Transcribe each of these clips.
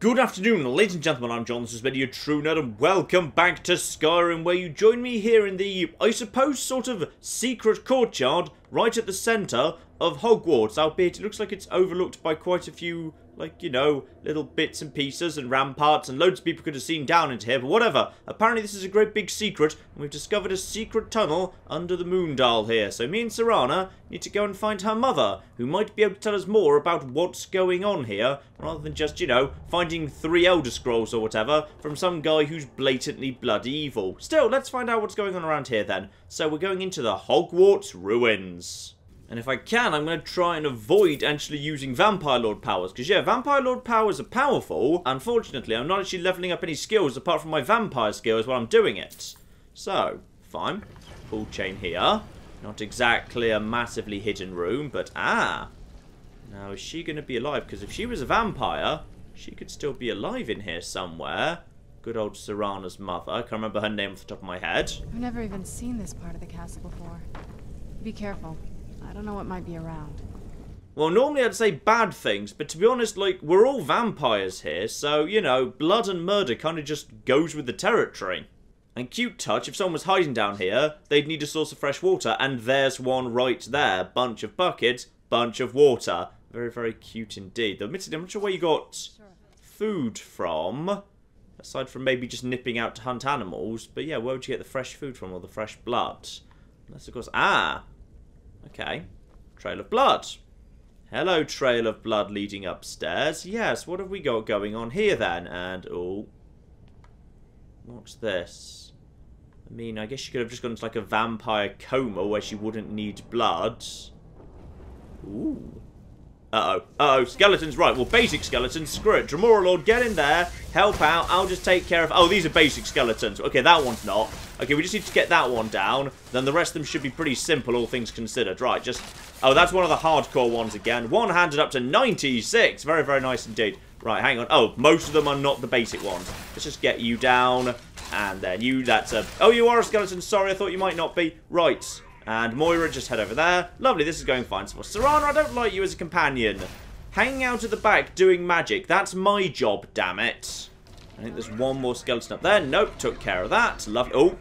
Good afternoon, ladies and gentlemen, I'm John, this is Many A True Nerd, and welcome back to Skyrim, where you join me here in the, I suppose, sort of secret courtyard, right at the centre of Hogwarts, albeit it looks like it's overlooked by quite a few, like, you know, little bits and pieces and ramparts, and loads of people could have seen down into here, but whatever. Apparently this is a great big secret, and we've discovered a secret tunnel under the Moondial here, so me and Serana need to go and find her mother, who might be able to tell us more about what's going on here, rather than just, you know, finding 3 Elder Scrolls or whatever from some guy who's blatantly bloody evil. Still, let's find out what's going on around here then. So we're going into the Hogwarts ruins. And if I can, I'm going to try and avoid actually using Vampire Lord powers. Because, yeah, Vampire Lord powers are powerful. Unfortunately, I'm not actually leveling up any skills apart from my vampire skills while I'm doing it. So, fine. Pool chain here. Not exactly a massively hidden room, but Now, is she going to be alive? Because if she was a vampire, she could still be alive in here somewhere. Good old Serana's mother. I can't remember her name off the top of my head. I've never even seen this part of the castle before. Be careful. I don't know what might be around. Well, normally I'd say bad things, but to be honest, like, we're all vampires here, so, you know, blood and murder kind of just goes with the territory. And cute touch, if someone was hiding down here, they'd need a source of fresh water, and there's one right there. Bunch of buckets, bunch of water. Very, very cute indeed. Though, admittedly, I'm not sure where you got food from, aside from maybe just nipping out to hunt animals, but yeah, where would you get the fresh food from, or the fresh blood? Unless, of course, okay. Trail of blood. Hello, trail of blood leading upstairs. Yes, what have we got going on here then? And, oh. What's this? I mean, I guess she could have just gone into like a vampire coma where she wouldn't need blood. Ooh. Uh-oh. Uh-oh. Skeletons. Right. Well, basic skeletons. Screw it. Dremora Lord, get in there. Help out. I'll just take care of... Oh, these are basic skeletons. Okay, that one's not. Okay, we just need to get that one down. Then the rest of them should be pretty simple, all things considered. Right, just... Oh, that's one of the hardcore ones again. One handed up to 96. Very, very nice indeed. Right, hang on. Oh, most of them are not the basic ones. Let's just get you down. And then you... That's a... Oh, you are a skeleton. Sorry, I thought you might not be. Right. And Moira, just head over there. Lovely, this is going fine. So, Serana, I don't like you as a companion. Hanging out at the back doing magic. That's my job, damn it. I think there's one more skeleton up there. Nope, took care of that. Lovely. Oh,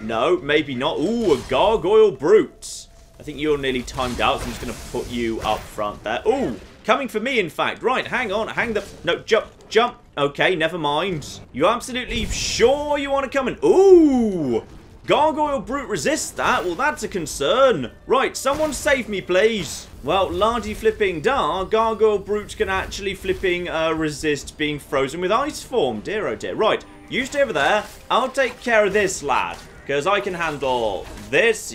no, maybe not. Ooh, a Gargoyle Brute. I think you're nearly timed out, so I'm just going to put you up front there. Ooh, coming for me, in fact. Right, hang on. Hang the... No, jump, jump. Okay, never mind. You absolutely sure you want to come in? Ooh. Gargoyle Brute resists that? Well, that's a concern. Right, someone save me, please. Well, lardy flipping dar, Gargoyle Brute can actually flipping resist being frozen with ice form. Dear, oh dear. Right, you stay over there. I'll take care of this lad, because I can handle this.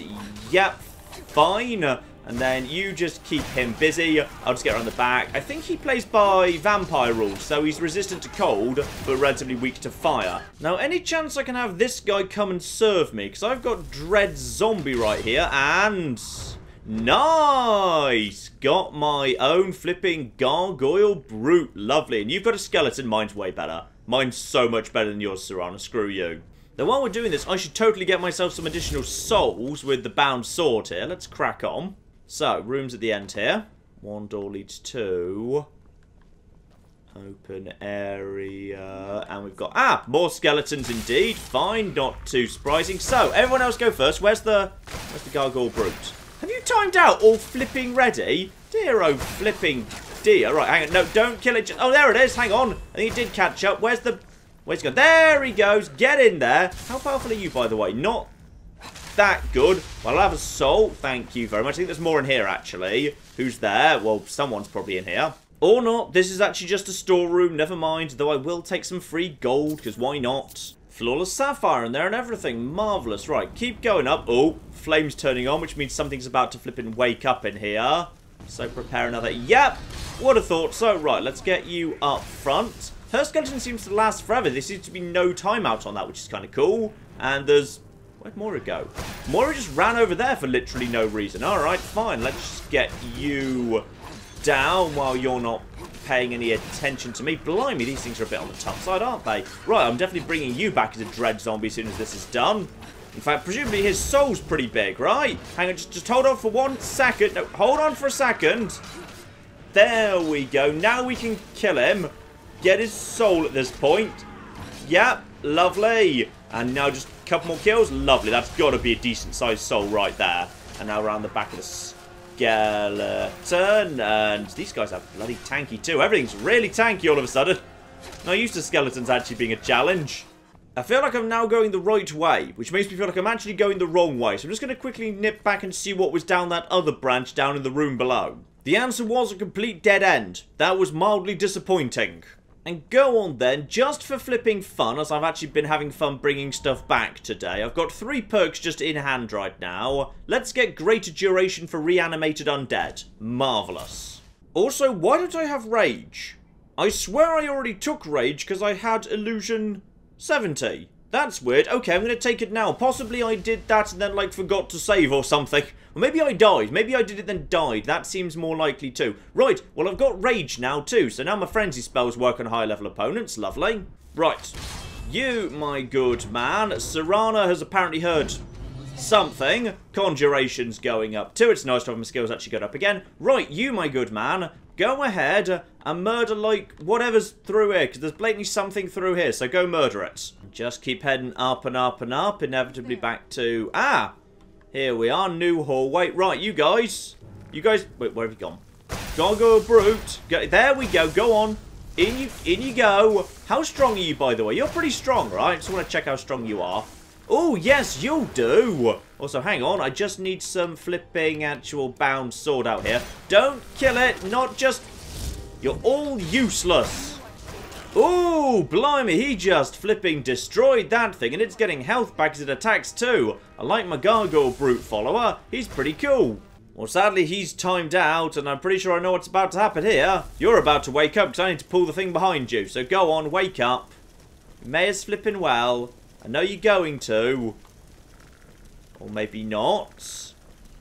Yep, fine. And then you just keep him busy. I'll just get around the back. I think he plays by vampire rules, so he's resistant to cold, but relatively weak to fire. Now, any chance I can have this guy come and serve me? Because I've got Dread Zombie right here, and... Nice! Got my own flipping Gargoyle Brute. Lovely. And you've got a skeleton. Mine's way better. Mine's so much better than yours, Serana. Screw you. Now, while we're doing this, I should totally get myself some additional souls with the Bound Sword here. Let's crack on. So, rooms at the end here. One door leads to... Open area... And we've got... Ah! More skeletons indeed. Fine, not too surprising. So, everyone else go first. Where's the Gargoyle Brute? Have you timed out all flipping ready? Dear oh flipping dear. Right, hang on. No, don't kill it. Oh, there it is. Hang on. I think it did catch up. Where's he gone? There he goes. Get in there. How powerful are you, by the way? Not... That good. Well, I'll have a soul. Thank you very much. I think there's more in here, actually. Who's there? Well, someone's probably in here. Or not. This is actually just a storeroom. Never mind. Though I will take some free gold, because why not? Flawless sapphire in there and everything. Marvellous. Right, keep going up. Oh, flame's turning on, which means something's about to flip and wake up in here. So prepare another. Yep. What a thought. So, right, let's get you up front. Her skeleton seems to last forever. There seems to be no timeout on that, which is kind of cool. And there's... Where'd Moira go? Moira just ran over there for literally no reason. Alright, fine. Let's just get you down while you're not paying any attention to me. Blimey, these things are a bit on the tough side, aren't they? Right, I'm definitely bringing you back as a Dread Zombie as soon as this is done. In fact, presumably his soul's pretty big, right? Hang on, just hold on for 1 second. No, hold on for a second. There we go. Now we can kill him. get his soul at this point. Yep, lovely. And now just a couple more kills. Lovely, that's got to be a decent-sized soul right there. And now around the back of the skeleton. And these guys are bloody tanky too. Everything's really tanky all of a sudden. Not used to skeletons actually being a challenge. I feel like I'm now going the right way, which makes me feel like I'm actually going the wrong way. So I'm just going to quickly nip back and see what was down that other branch down in the room below. The answer was a complete dead end. That was mildly disappointing. And go on then, just for flipping fun, as I've actually been having fun bringing stuff back today. I've got 3 perks just in hand right now. Let's get greater duration for reanimated undead. Marvellous. Also, why don't I have rage? I swear I already took rage because I had illusion 70. That's weird. Okay, I'm going to take it now. Possibly I did that and then, like, forgot to save or something. Or maybe I died. Maybe I did it then died. That seems more likely too. Right, well, I've got rage now too. So now my frenzy spells work on high-level opponents. Lovely. Right. You, my good man. Serana has apparently heard something. Conjuration's going up too. It's nice to have my skills actually go up again. Right, you, my good man. Go ahead and murder, like, whatever's through here, because there's blatantly something through here, so go murder it. Just keep heading up and up and up, inevitably back to... Ah! Here we are, new hallway. Right, you guys. You guys... Wait, where have you gone? Gargoyle Brute. Go... There we go, go on. In you go. How strong are you, by the way? You're pretty strong, right? Just want to check how strong you are. Oh, yes, you do. Also, hang on. I just need some flipping actual bound sword out here. Don't kill it. Not just... You're all useless. Oh, blimey. He just flipping destroyed that thing. And it's getting health back as it attacks too. I like my Gargoyle Brute follower. He's pretty cool. Well, sadly, he's timed out. And I'm pretty sure I know what's about to happen here. You're about to wake up because I need to pull the thing behind you. So go on, wake up. Mayor's flipping well. I know you're going to. Or maybe not.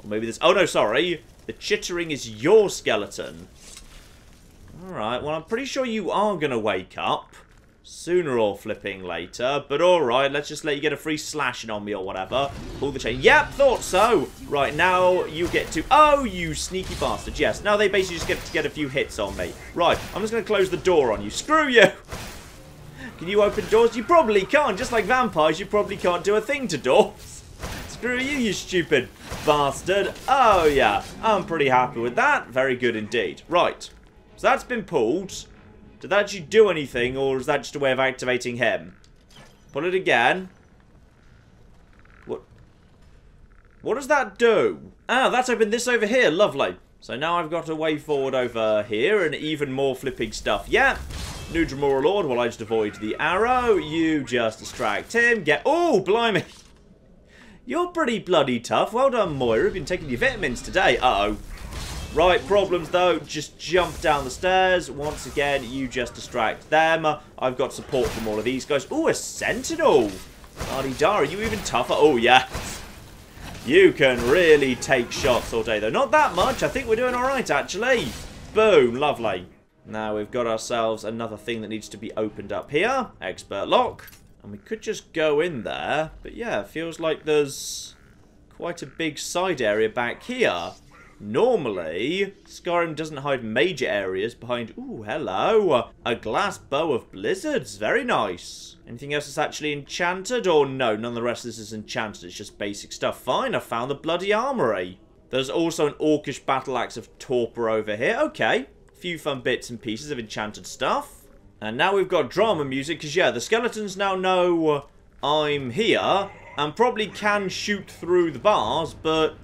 Or maybe this... Oh, no, sorry. The chittering is your skeleton. Alright, well, I'm pretty sure you are going to wake up. Sooner or flipping later. But alright, let's just let you get a free slashing on me or whatever. Pull the chain. Yep, thought so. Right, now you get to... Oh, you sneaky bastard. Yes, now they basically just get to get a few hits on me. Right, I'm just going to close the door on you. Screw you! Can you open doors? You probably can't. Just like vampires, you probably can't do a thing to doors. Screw you, you stupid bastard. Oh, yeah. I'm pretty happy with that. Very good indeed. Right. So that's been pulled. Did that actually do anything, or is that just a way of activating him? Pull it again. What? What does that do? Ah, that's opened this over here. Lovely. So now I've got a way forward over here and even more flipping stuff. Yeah. New Dremora Lord, while I just avoid the arrow. You just distract him. Get... Oh, blimey. You're pretty bloody tough. Well done, Moira. You've been taking your vitamins today. Uh-oh. Right, problems, though. Just jump down the stairs. Once again, you just distract them. I've got support from all of these guys. Oh, a sentinel. Ardidar, are you even tougher? Oh, yeah. You can really take shots all day, though. Not that much. I think we're doing all right, actually. Boom. Lovely. Now we've got ourselves another thing that needs to be opened up here. Expert lock. And we could just go in there. But yeah, it feels like there's quite a big side area back here. Normally, Skyrim doesn't hide major areas behind... Ooh, hello. A glass bow of blizzards. Very nice. Anything else that's actually enchanted? Or no, none of the rest of this is enchanted. It's just basic stuff. Fine, I found the bloody armory. There's also an orcish battle axe of torpor over here. Okay. Few fun bits and pieces of enchanted stuff. And now we've got drama music, because yeah, the skeletons now know I'm here, and probably can shoot through the bars, but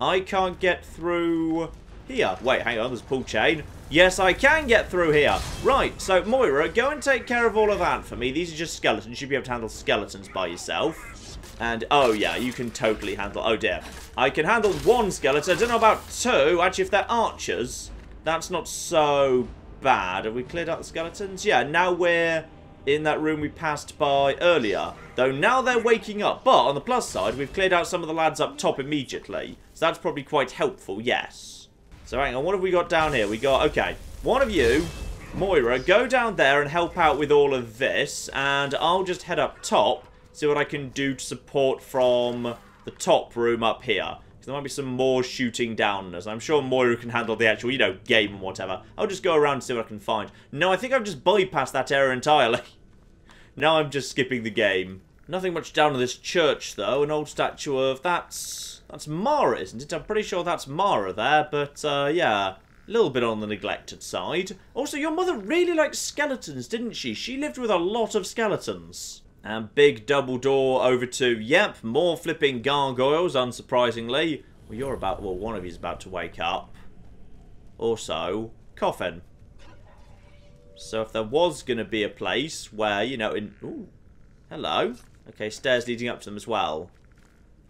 I can't get through here. Wait, hang on, there's a pull chain. Yes, I can get through here. Right, so Moira, go and take care of all of that for me. These are just skeletons. You should be able to handle skeletons by yourself. And, oh yeah, you can totally handle... Oh dear. I can handle one skeleton. I don't know about two. Actually, if they're archers... That's not so bad. Have we cleared out the skeletons? Yeah, now we're in that room we passed by earlier. Though now they're waking up. But on the plus side, we've cleared out some of the lads up top immediately. So that's probably quite helpful, yes. So hang on, what have we got down here? We got, okay, one of you, Moira, go down there and help out with all of this. And I'll just head up top, see what I can do to support from the top room up here. There might be some more shooting down on us. I'm sure Moira can handle the actual, you know, game and whatever. I'll just go around and see what I can find. No, I think I've just bypassed that area entirely. Now I'm just skipping the game. Nothing much down in this church, though. An old statue of... That's Mara, isn't it? I'm pretty sure that's Mara there, but, yeah. A little bit on the neglected side. Also, your mother really liked skeletons, didn't she? She lived with a lot of skeletons. And big double door over to... Yep, more flipping gargoyles, unsurprisingly. Well, you're about... Well, one of you's about to wake up. Also, coffin. So if there was going to be a place where, you know... Ooh, hello. Okay, stairs leading up to them as well.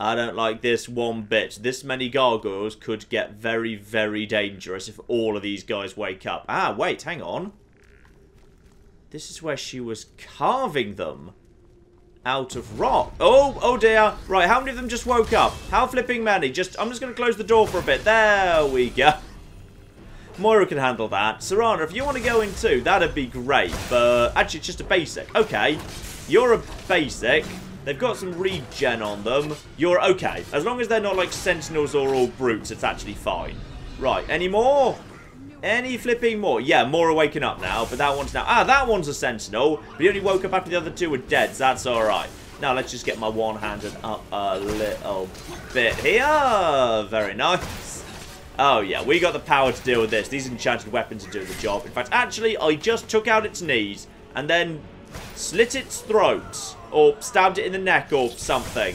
I don't like this one bit. This many gargoyles could get very, very dangerous if all of these guys wake up. Ah, wait, hang on. This is where she was carving them out of rock. Oh, oh dear. Right, how many of them just woke up? How flipping many? I'm just going to close the door for a bit. There we go. Moira can handle that. Serana, if you want to go in too, that'd be great. But actually, it's just a basic. Okay, you're a basic. They've got some regen on them. You're okay. As long as they're not like sentinels or all brutes, it's actually fine. Right, any more? Any flipping more? Yeah, more are waking up now, but that one's now... Ah, that one's a sentinel, but he only woke up after the other two were dead, so that's all right. Now, let's just get my one-handed up a little bit here. Very nice. Oh, yeah, we got the power to deal with this. These enchanted weapons are doing the job. In fact, actually, I just took out its knees and then slit its throat. Or stabbed it in the neck or something.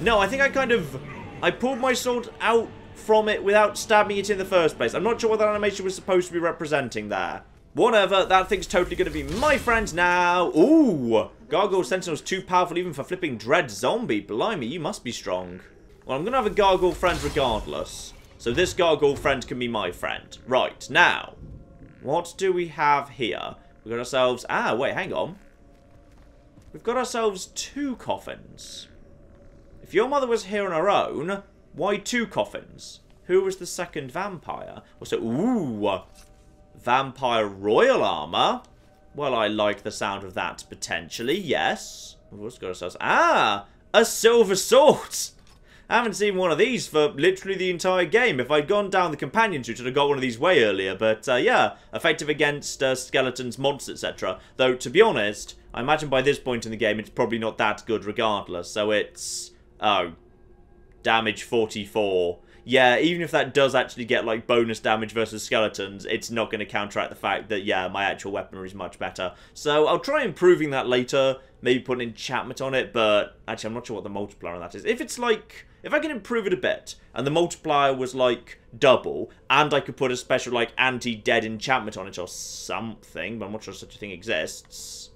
No, I think I kind of... I pulled my sword out from it without stabbing it in the first place. I'm not sure what that animation was supposed to be representing there. Whatever, that thing's totally going to be my friend now. Ooh! Gargoyle Sentinel's too powerful even for flipping Dread Zombie. Blimey, you must be strong. Well, I'm going to have a Gargoyle friend regardless. So this Gargoyle friend can be my friend. Right, now. What do we have here? We've got ourselves... Ah, wait, hang on. We've got ourselves two coffins. If your mother was here on her own, why two coffins? Who was the second vampire? Also, ooh, vampire royal armor. Well, I like the sound of that potentially, yes. We've also got ourselves, ah, a silver sword. I haven't seen one of these for literally the entire game. If I'd gone down the companion route, I'd have got one of these way earlier. But yeah, effective against skeletons, monsters, etc. Though, to be honest, I imagine by this point in the game, it's probably not that good regardless. So it's... Oh. Damage 44. Yeah, even if that does actually get, like, bonus damage versus skeletons, it's not going to counteract the fact that, yeah, my actual weaponry is much better. So I'll try improving that later. Maybe put an enchantment on it, but... Actually, I'm not sure what the multiplier on that is. If it's, like... If I can improve it a bit, and the multiplier was, like, double, and I could put a special, like, anti-dead enchantment on it or something, but I'm not sure such a thing exists...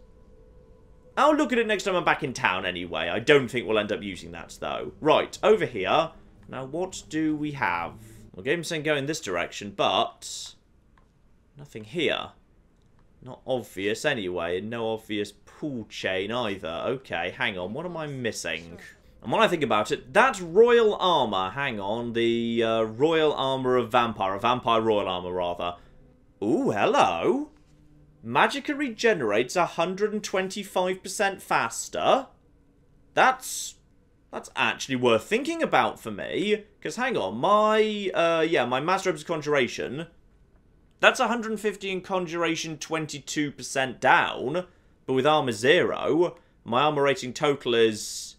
I'll look at it next time I'm back in town anyway. I don't think we'll end up using that, though. Right, over here. Now, what do we have? Well, game's saying go in this direction, but... Nothing here. Not obvious anyway, and no obvious pool chain either. Okay, hang on. What am I missing? And when I think about it, that royal armor. Hang on. The royal armor of vampire. Or vampire royal armor, rather. Ooh, hello. Magicka regenerates 125% faster. That's actually worth thinking about for me. Because, hang on, my... yeah, my Master Herb's Conjuration. That's 150 and Conjuration 22% down. But with Armor 0, my Armor rating total is...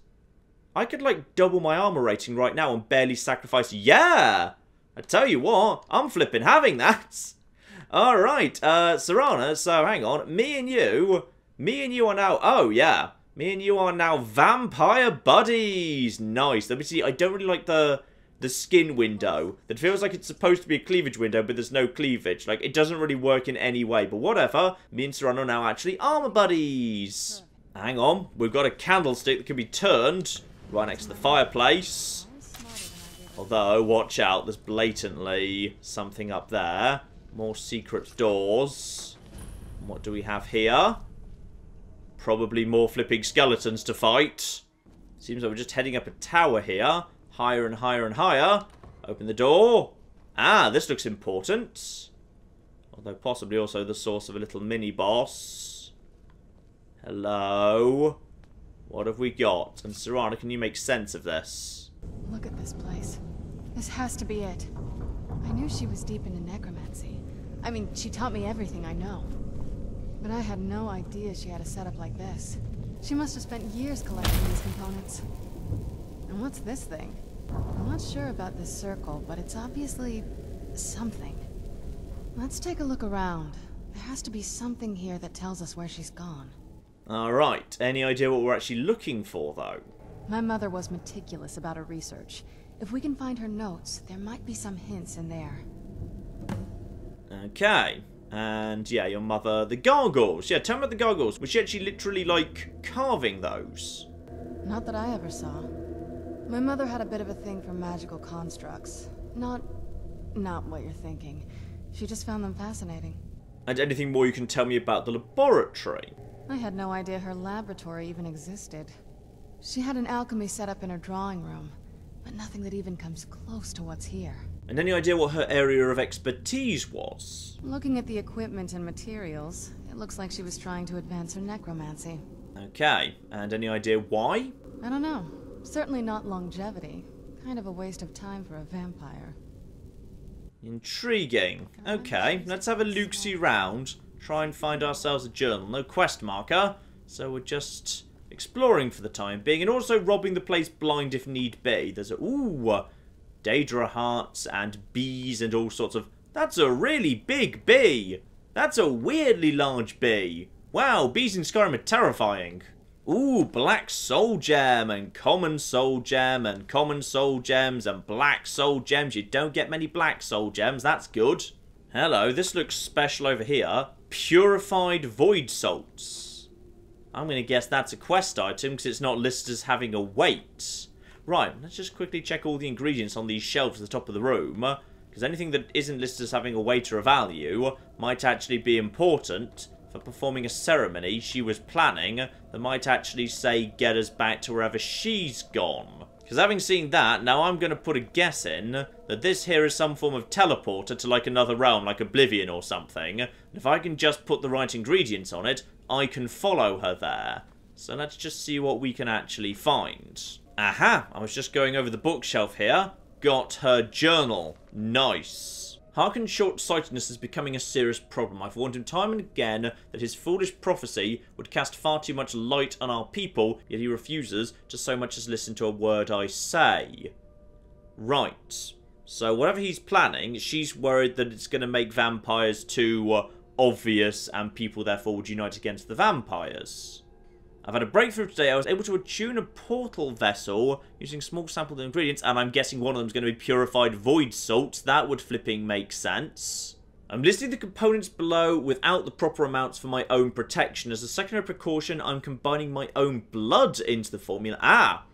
I could, like, double my Armor rating right now and barely sacrifice... Yeah! I tell you what, I'm flipping having that! Alright, Serana, so hang on, me and you are now, oh yeah, me and you are now vampire buddies, nice. Let me see, I don't really like the skin window, that feels like it's supposed to be a cleavage window, but there's no cleavage, like, it doesn't really work in any way, but whatever, me and Serana are now actually armor buddies. Hang on, we've got a candlestick that can be turned right next to the fireplace, although, watch out, there's blatantly something up there. More secret doors. What do we have here? Probably more flipping skeletons to fight. Seems like we're just heading up a tower here. Higher and higher and higher. Open the door. Ah, this looks important. Although possibly also the source of a little mini-boss. Hello. What have we got? And Serana, can you make sense of this? Look at this place. This has to be it. I knew she was deep into necromancy. I mean, she taught me everything I know. But I had no idea she had a setup like this. She must have spent years collecting these components. And what's this thing? I'm not sure about this circle, but it's obviously something. Let's take a look around. There has to be something here that tells us where she's gone. Alright, any idea what we're actually looking for, though? My mother was meticulous about her research. If we can find her notes, there might be some hints in there. Okay. And yeah, your mother, the gargoyles. Yeah, tell me about the gargoyles. Was she actually literally, like, carving those? Not that I ever saw. My mother had a bit of a thing for magical constructs. Not what you're thinking. She just found them fascinating. And anything more you can tell me about the laboratory? I had no idea her laboratory even existed. She had an alchemy set up in her drawing room, but nothing that even comes close to what's here. And any idea what her area of expertise was? Looking at the equipment and materials, it looks like she was trying to advance her necromancy. Okay, and any idea why? I don't know. Certainly not longevity. Kind of a waste of time for a vampire. Intriguing. Okay, let's have a look-see round. Try and find ourselves a journal. No quest marker, so we're just exploring for the time being, and also robbing the place blind if need be. There's ooh, Daedra hearts and bees and all sorts of... That's a really big bee! That's a weirdly large bee! Wow, bees in Skyrim are terrifying! Ooh, black soul gem and common soul gem and common soul gems and black soul gems. You don't get many black soul gems, that's good. Hello, this looks special over here. Purified void salts. I'm going to guess that's a quest item because it's not listed as having a weight. Right, let's just quickly check all the ingredients on these shelves at the top of the room, because anything that isn't listed as having a weight or a value might actually be important for performing a ceremony she was planning that might actually say get us back to wherever she's gone. Because having seen that, now I'm going to put a guess in that this here is some form of teleporter to like another realm, like Oblivion or something. And if I can just put the right ingredients on it, I can follow her there. So let's just see what we can actually find. Aha! I was just going over the bookshelf here. Got her journal. Nice. Harkin's short-sightedness is becoming a serious problem. I've warned him time and again that his foolish prophecy would cast far too much light on our people, yet he refuses to so much as listen to a word I say. Right. So whatever he's planning, she's worried that it's going to make vampires too obvious and people therefore would unite against the vampires. I've had a breakthrough today. I was able to attune a portal vessel using small sampled ingredients, and I'm guessing one of them is going to be purified void salts. That would flipping make sense. I'm listing the components below without the proper amounts for my own protection. As a secondary precaution, I'm combining my own blood into the formula. Ah!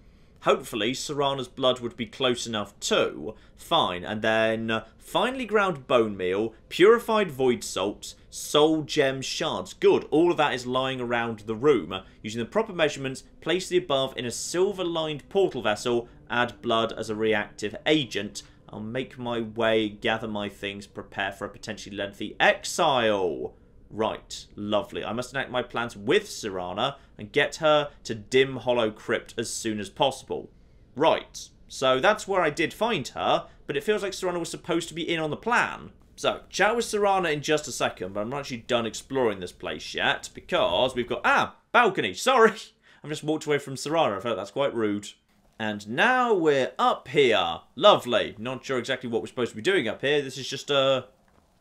Hopefully, Serana's blood would be close enough too. Fine, and then finely ground bone meal, purified void salts, soul gem shards. Good, all of that is lying around the room. Using the proper measurements, place the above in a silver-lined portal vessel, add blood as a reactive agent. I'll make my way, gather my things, prepare for a potentially lengthy exile. Right, lovely. I must enact my plans with Serana and get her to Dim Hollow Crypt as soon as possible. Right, so that's where I did find her, but it feels like Serana was supposed to be in on the plan. So, chat with Serana in just a second, but I'm not actually done exploring this place yet, because we've got... Ah! Balcony! Sorry! I've just walked away from Serana. I felt that's quite rude. And now we're up here. Lovely. Not sure exactly what we're supposed to be doing up here. This is just a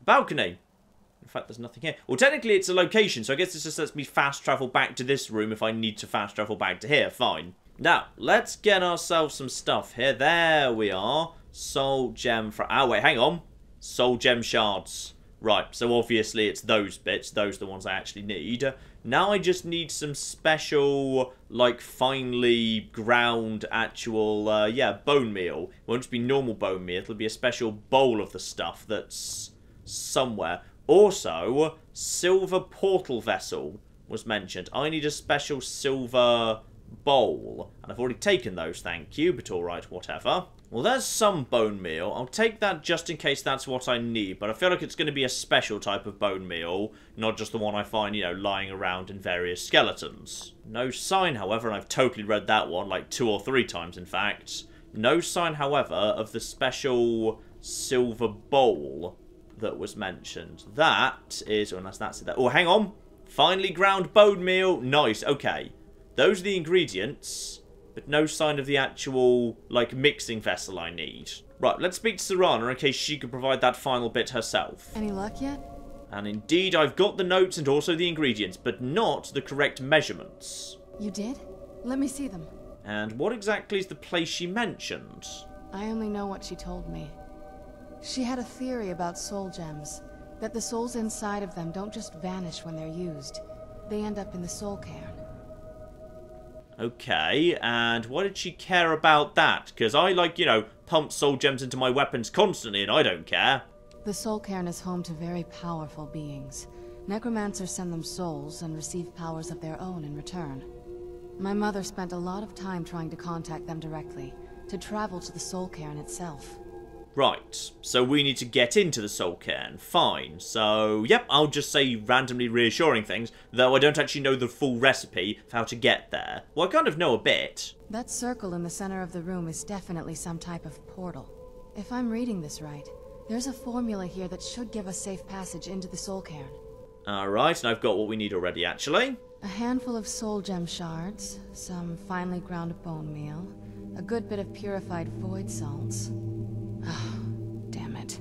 balcony. In fact, there's nothing here. Well, technically it's a location, so I guess this just lets me fast travel back to this room if I need to fast travel back to here. Fine. Now, let's get ourselves some stuff here. There we are. Soul gem for... Oh, wait, hang on. Soul gem shards. Right, so obviously it's those bits. Those are the ones I actually need. Now I just need some special, like, finely ground actual, yeah, bone meal. It won't just be normal bone meal. It'll be a special bowl of the stuff that's somewhere. Also, silver portal vessel was mentioned. I need a special silver bowl. And I've already taken those, thank you, but alright, whatever. Well, there's some bone meal. I'll take that just in case that's what I need, but I feel like it's going to be a special type of bone meal, not just the one I find, you know, lying around in various skeletons. No sign, however, and I've totally read that one, like 2 or 3 times, in fact. No sign, however, of the special silver bowl that was mentioned. That is... unless that's it. Oh, hang on. Finely ground bone meal. Nice. Okay. Those are the ingredients, but no sign of the actual, like, mixing vessel I need. Right, let's speak to Serana in case she could provide that final bit herself. Any luck yet? And indeed, I've got the notes and also the ingredients, but not the correct measurements. You did? Let me see them. And what exactly is the place she mentioned? I only know what she told me. She had a theory about soul gems, that the souls inside of them don't just vanish when they're used. They end up in the Soul Cairn. Okay, and why did she care about that? Because I, like, you know, pump soul gems into my weapons constantly and I don't care. The Soul Cairn is home to very powerful beings. Necromancers send them souls and receive powers of their own in return. My mother spent a lot of time trying to contact them directly, to travel to the Soul Cairn itself. Right, so we need to get into the Soul Cairn. Fine, so, yep, I'll just say randomly reassuring things, though I don't actually know the full recipe for how to get there. Well, I kind of know a bit. That circle in the center of the room is definitely some type of portal. If I'm reading this right, there's a formula here that should give us safe passage into the Soul Cairn. Alright, and I've got what we need already, actually. A handful of soul gem shards, some finely ground bone meal, a good bit of purified void salts. Oh, damn it.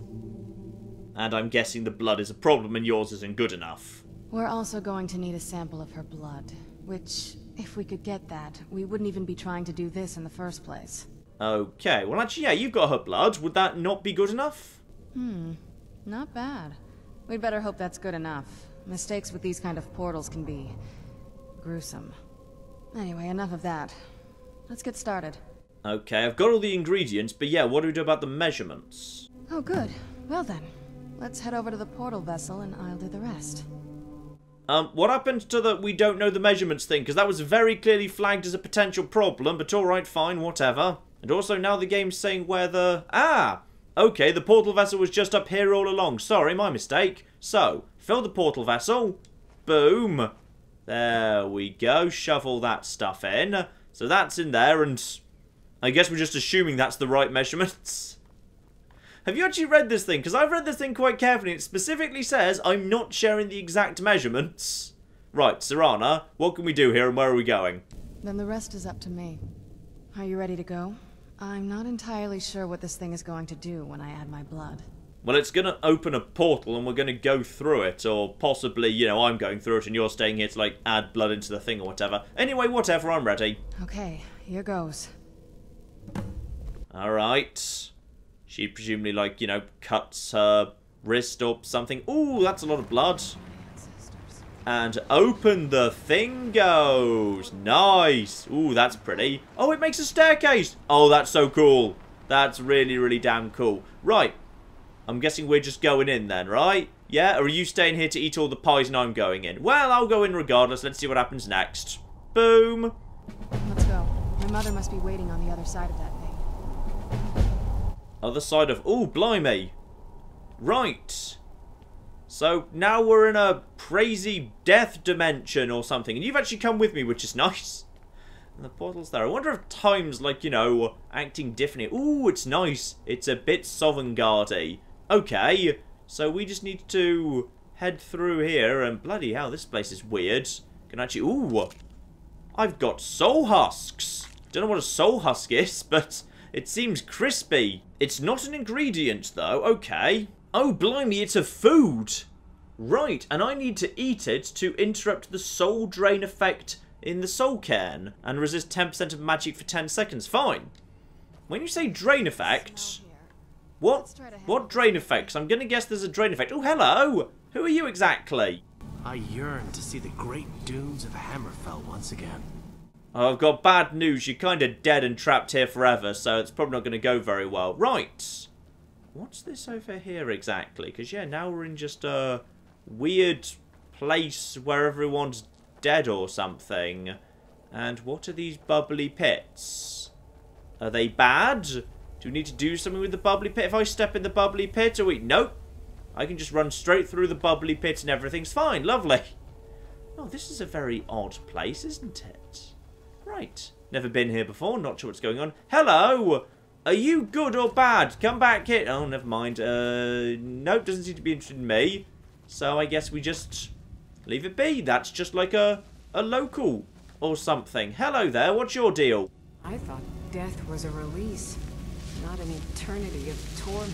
And I'm guessing the blood is a problem and yours isn't good enough. We're also going to need a sample of her blood, which, if we could get that, we wouldn't even be trying to do this in the first place. Okay, well actually, yeah, you've got her blood. Would that not be good enough? Not bad. We'd better hope that's good enough. Mistakes with these kind of portals can be... gruesome. Anyway, enough of that. Let's get started. Okay, I've got all the ingredients, but yeah, what do we do about the measurements? Oh, good. Well then, let's head over to the portal vessel and I'll do the rest. What happened to the we don't know the measurements thing? Because that was very clearly flagged as a potential problem, but alright, fine, whatever. And also now the game's saying where the... Ah! Okay, the portal vessel was just up here all along. Sorry, my mistake. So, fill the portal vessel. Boom. There we go. Shovel that stuff in. So that's in there, and I guess we're just assuming that's the right measurements. Have you actually read this thing? Because I've read this thing quite carefully. It specifically says I'm not sharing the exact measurements. Right, Serana, what can we do here and where are we going? Then the rest is up to me. Are you ready to go? I'm not entirely sure what this thing is going to do when I add my blood. Well, it's going to open a portal and we're going to go through it, or possibly, you know, I'm going through it and you're staying here to, like, add blood into the thing or whatever. Anyway, whatever, I'm ready. Okay, here goes. Alright. She presumably, like, you know, cuts her wrist up something. Ooh, that's a lot of blood. And open the thing goes. Nice. Ooh, that's pretty. Oh, it makes a staircase. Oh, that's so cool. That's really, really damn cool. Right. I'm guessing we're just going in then, right? Yeah? Or are you staying here to eat all the pies and I'm going in? Well, I'll go in regardless. Let's see what happens next. Boom. Let's go. My mother must be waiting on the other side of that thing. Other side of... Ooh, blimey. Right. So now we're in a crazy death dimension or something. And you've actually come with me, which is nice. And the portal's there. I wonder if time's, like, you know, acting differently. Ooh, it's nice. It's a bit Sovngarde. Okay. So we just need to head through here. And bloody hell, this place is weird. Can I actually... Ooh. I've got soul husks. Don't know what a soul husk is, but it seems crispy. It's not an ingredient, though. Okay. Oh, blimey, it's a food! Right, and I need to eat it to interrupt the soul drain effect in the Soul Cairn and resist 10% of magic for 10 seconds. Fine. When you say drain effect... What drain effects? I'm gonna guess there's a drain effect. Oh, hello! Who are you exactly? I yearn to see the great dunes of Hammerfell once again. Oh, I've got bad news. You're kinda dead and trapped here forever, so it's probably not gonna go very well. Right! What's this over here exactly? Because, yeah, now we're in just a weird place where everyone's dead or something. And what are these bubbly pits? Are they bad? Do we need to do something with the bubbly pit? If I step in the bubbly pit, are we... Nope. I can just run straight through the bubbly pit and everything's fine. Lovely. Oh, this is a very odd place, isn't it? Right. Never been here before. Not sure what's going on. Hello! Are you good or bad? Come back here. Oh, never mind. Nope, doesn't seem to be interested in me. So I guess we just leave it be. That's just like a local or something. Hello there, what's your deal? I thought death was a release, not an eternity of torment.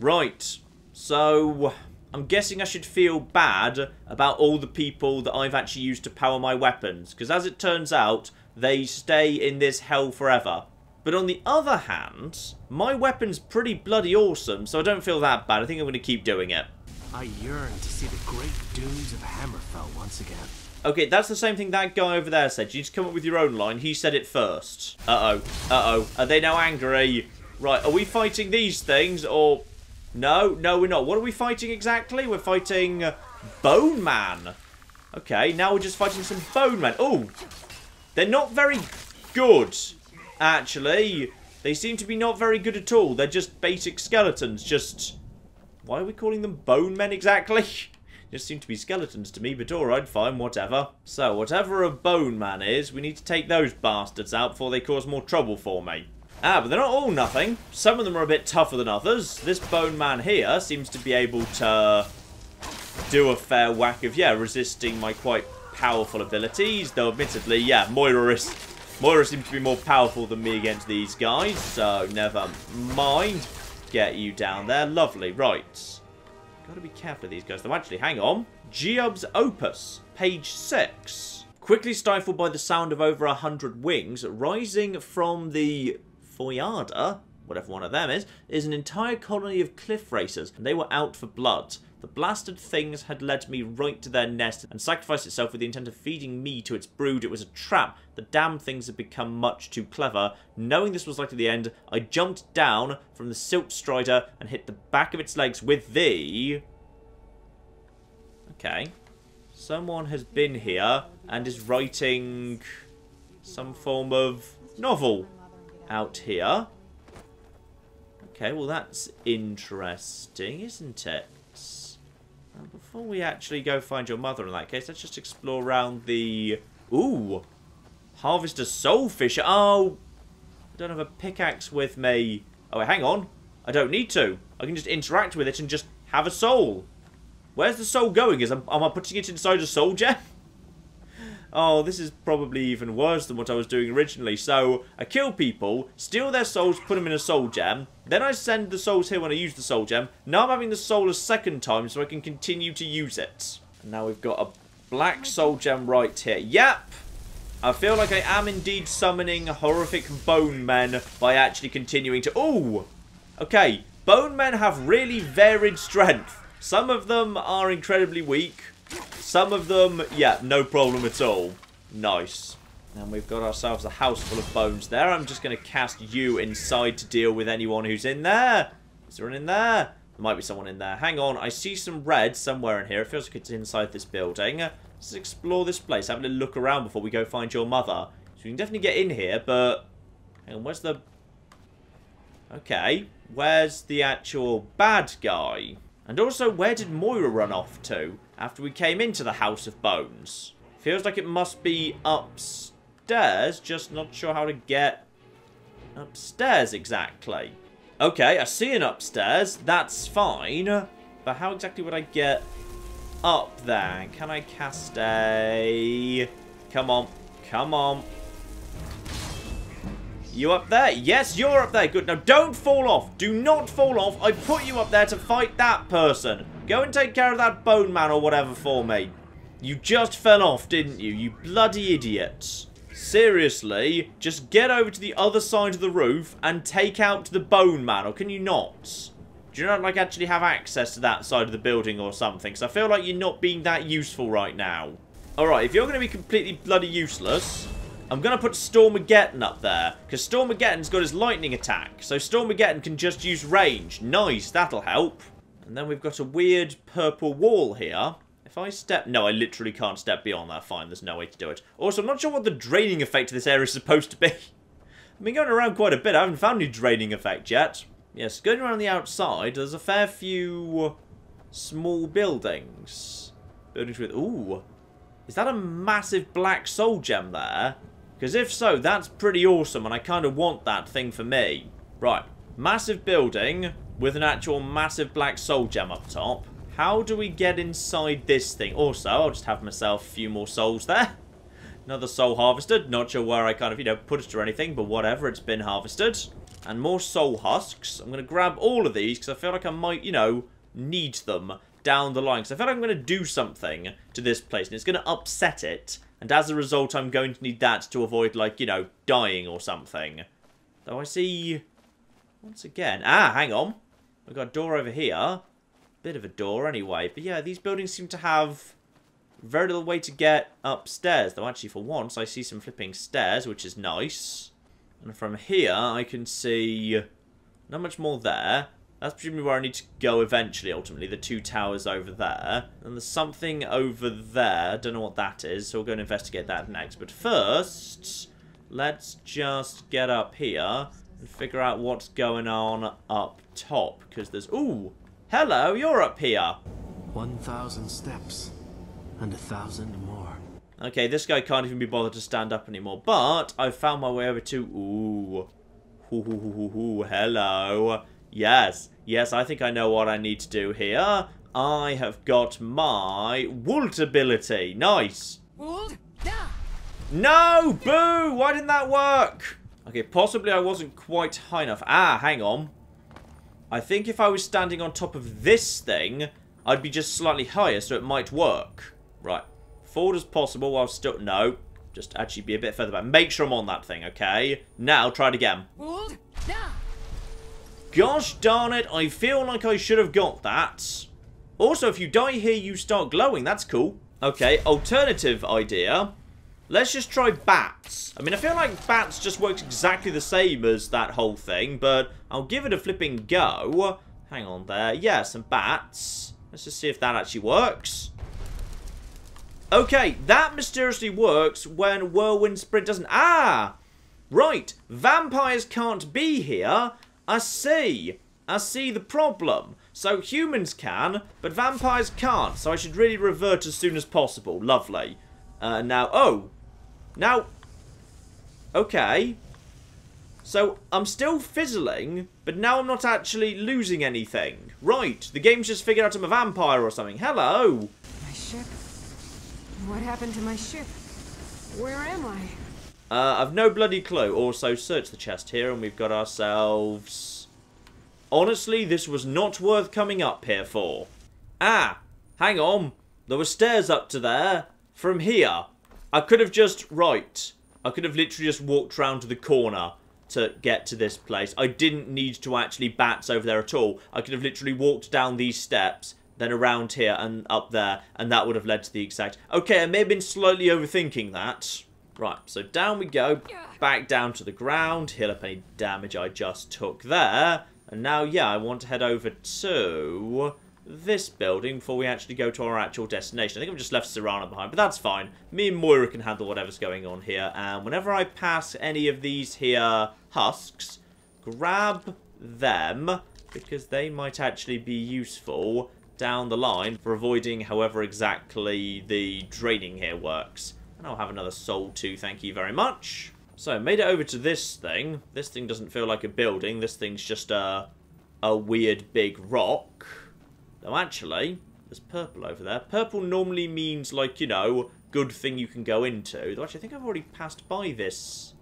Right. So I'm guessing I should feel bad about all the people that I've actually used to power my weapons. Because as it turns out, they stay in this hell forever. But on the other hand, my weapon's pretty bloody awesome, so I don't feel that bad. I think I'm going to keep doing it. I yearn to see the great dunes of Hammerfell once again. Okay, that's the same thing that guy over there said. You just come up with your own line. He said it first. Uh-oh. Uh-oh. Are they now angry? Right, are we fighting these things or... No, no, we're not. What are we fighting exactly? We're fighting Bone Man. Okay, now we're just fighting some Bone Man. Oh, they're not very good, actually. They seem to be not very good at all. They're just basic skeletons. Just... Why are we calling them Bone Men exactly? Just seem to be skeletons to me, but alright, fine, whatever. So, whatever a Bone Man is, we need to take those bastards out before they cause more trouble for me. Ah, but they're not all nothing. Some of them are a bit tougher than others. This Bone Man here seems to be able to do a fair whack of, yeah, resisting my quite powerful abilities. Though, admittedly, yeah, Moira seems to be more powerful than me against these guys. So, never mind. Get you down there. Lovely. Right. Gotta be careful of these guys, though. Actually, hang on. Job's Opus, page 6. Quickly stifled by the sound of over 100 wings, rising from the... Foyada, whatever one of them is an entire colony of cliff racers, and they were out for blood. The blasted things had led me right to their nest and sacrificed itself with the intent of feeding me to its brood. It was a trap. The damn things had become much too clever. Knowing this was likely the end, I jumped down from the silt strider and hit the back of its legs with the... Okay. Someone has been here and is writing some form of novel. Out here. Okay, well that's interesting, isn't it? Now, before we actually go find your mother in that case, let's just explore around the... Ooh! Harvest a soulfish. Oh! I don't have a pickaxe with me. Oh, wait, hang on. I don't need to. I can just interact with it and just have a soul. Where's the soul going? Am I putting it inside a soul gem? Oh, this is probably even worse than what I was doing originally. So, I kill people, steal their souls, put them in a soul gem. Then I send the souls here when I use the soul gem. Now I'm having the soul a second time so I can continue to use it. And now we've got a black soul gem right here. Yep! I feel like I am indeed summoning horrific bone men by actually continuing to... Ooh! Okay, bone men have really varied strength. Some of them are incredibly weak. Some of them, yeah, no problem at all. Nice. And we've got ourselves a house full of bones there. I'm just going to cast you inside to deal with anyone who's in there. Is there one in there? There might be someone in there. Hang on, I see some red somewhere in here. It feels like it's inside this building. Let's explore this place. Have a little look around before we go find your mother. So we can definitely get in here, but... Hang on, where's the... Okay, where's the actual bad guy? And also, where did Moira run off to after we came into the House of Bones? Feels like it must be upstairs, just not sure how to get upstairs exactly. Okay, I see an upstairs, that's fine, but how exactly would I get up there? Can I cast a... Come on, come on. You up there? Yes, you're up there. Good. Now, don't fall off. Do not fall off. I put you up there to fight that person. Go and take care of that bone man or whatever for me. You just fell off, didn't you? You bloody idiots. Seriously, just get over to the other side of the roof and take out the bone man, or can you not? Do you not, like, actually have access to that side of the building or something? Because I feel like you're not being that useful right now. Alright, if you're going to be completely bloody useless... I'm going to put Stormageddon up there, because Stormageddon's got his lightning attack, so Stormageddon can just use range. Nice, that'll help. And then we've got a weird purple wall here. If I step... No, I literally can't step beyond that. Fine, there's no way to do it. Also, I'm not sure what the draining effect of this area is supposed to be. I've been going around quite a bit. I haven't found any draining effect yet. Yes, going around the outside, there's a fair few small buildings. Buildings with... Ooh. Is that a massive black soul gem there? Because if so, that's pretty awesome, and I kind of want that thing for me. Right. Massive building with an actual massive black soul gem up top. How do we get inside this thing? Also, I'll just have myself a few more souls there. Another soul harvested. Not sure where I kind of, you know, put it or anything, but whatever, it's been harvested. And more soul husks. I'm going to grab all of these because I feel like I might, you know, need them down the line. Because I feel like I'm going to do something to this place and it's going to upset it. And as a result, I'm going to need that to avoid, like, you know, dying or something. Though I see... Once again... Ah, hang on. We've got a door over here. Bit of a door anyway. But yeah, these buildings seem to have very little way to get upstairs. Though actually, for once, I see some flipping stairs, which is nice. And from here, I can see not much more there. That's presumably where I need to go eventually, ultimately. The two towers over there. And there's something over there. Don't know what that is, so we'll go and investigate that next. But first, let's just get up here and figure out what's going on up top. Because there's... Ooh! Hello, you're up here! 1,000 steps. And 1,000 more. Okay, this guy can't even be bothered to stand up anymore. But I've found my way over to... Ooh. Ooh, hello. Yes. Yes, I think I know what I need to do here. I have got my Wolt ability. Nice. No! Boo! Why didn't that work? Okay, possibly I wasn't quite high enough. Ah, hang on. I think if I was standing on top of this thing, I'd be just slightly higher, so it might work. Right. Forward as possible while still... No. Just actually be a bit further back. Make sure I'm on that thing, okay? Now, try it again. Gosh darn it, I feel like I should have got that. Also, if you die here, you start glowing. That's cool. Okay, alternative idea. Let's just try bats. I mean, I feel like bats just works exactly the same as that whole thing, but I'll give it a flipping go. Hang on there. Yeah, some bats. Let's just see if that actually works. Okay, that mysteriously works when Whirlwind Sprint doesn't... Ah! Right, vampires can't be here. I see the problem. So humans can, but vampires can't. So I should really revert as soon as possible. Lovely. Now, oh. Now. Okay. So I'm still fizzling, but now I'm not actually losing anything. Right. The game's just figured out I'm a vampire or something. Hello. My ship. What happened to my ship? Where am I? I've no bloody clue. Also, search the chest here, and we've got ourselves... Honestly, this was not worth coming up here for. Ah, hang on. There were stairs up to there. From here. I could have just... Right. I could have literally just walked round to the corner to get to this place. I didn't need to actually bats over there at all. I could have literally walked down these steps, then around here and up there, and that would have led to the exact... Okay, I may have been slightly overthinking that. Right, so down we go, back down to the ground, heal up any damage I just took there, and now, yeah, I want to head over to this building before we actually go to our actual destination. I think I've just left Serana behind, but that's fine. Me and Moira can handle whatever's going on here, and whenever I pass any of these here husks, grab them, because they might actually be useful down the line for avoiding however exactly the draining here works. I'll have another soul too, thank you very much. So, made it over to this thing. This thing doesn't feel like a building. This thing's just a weird big rock. Though actually, there's purple over there. Purple normally means, like, you know, good thing you can go into. Though actually, I think I've already passed by this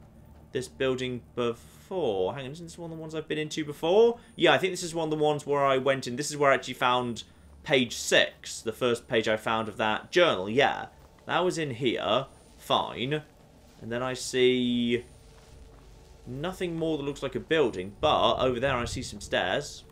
building before. Hang on, isn't this one of the ones I've been into before? Yeah, I think this is one of the ones where I went in. This is where I actually found page 6. The first page I found of that journal, yeah. That was in here. Fine. And then I see nothing more that looks like a building, but over there I see some stairs.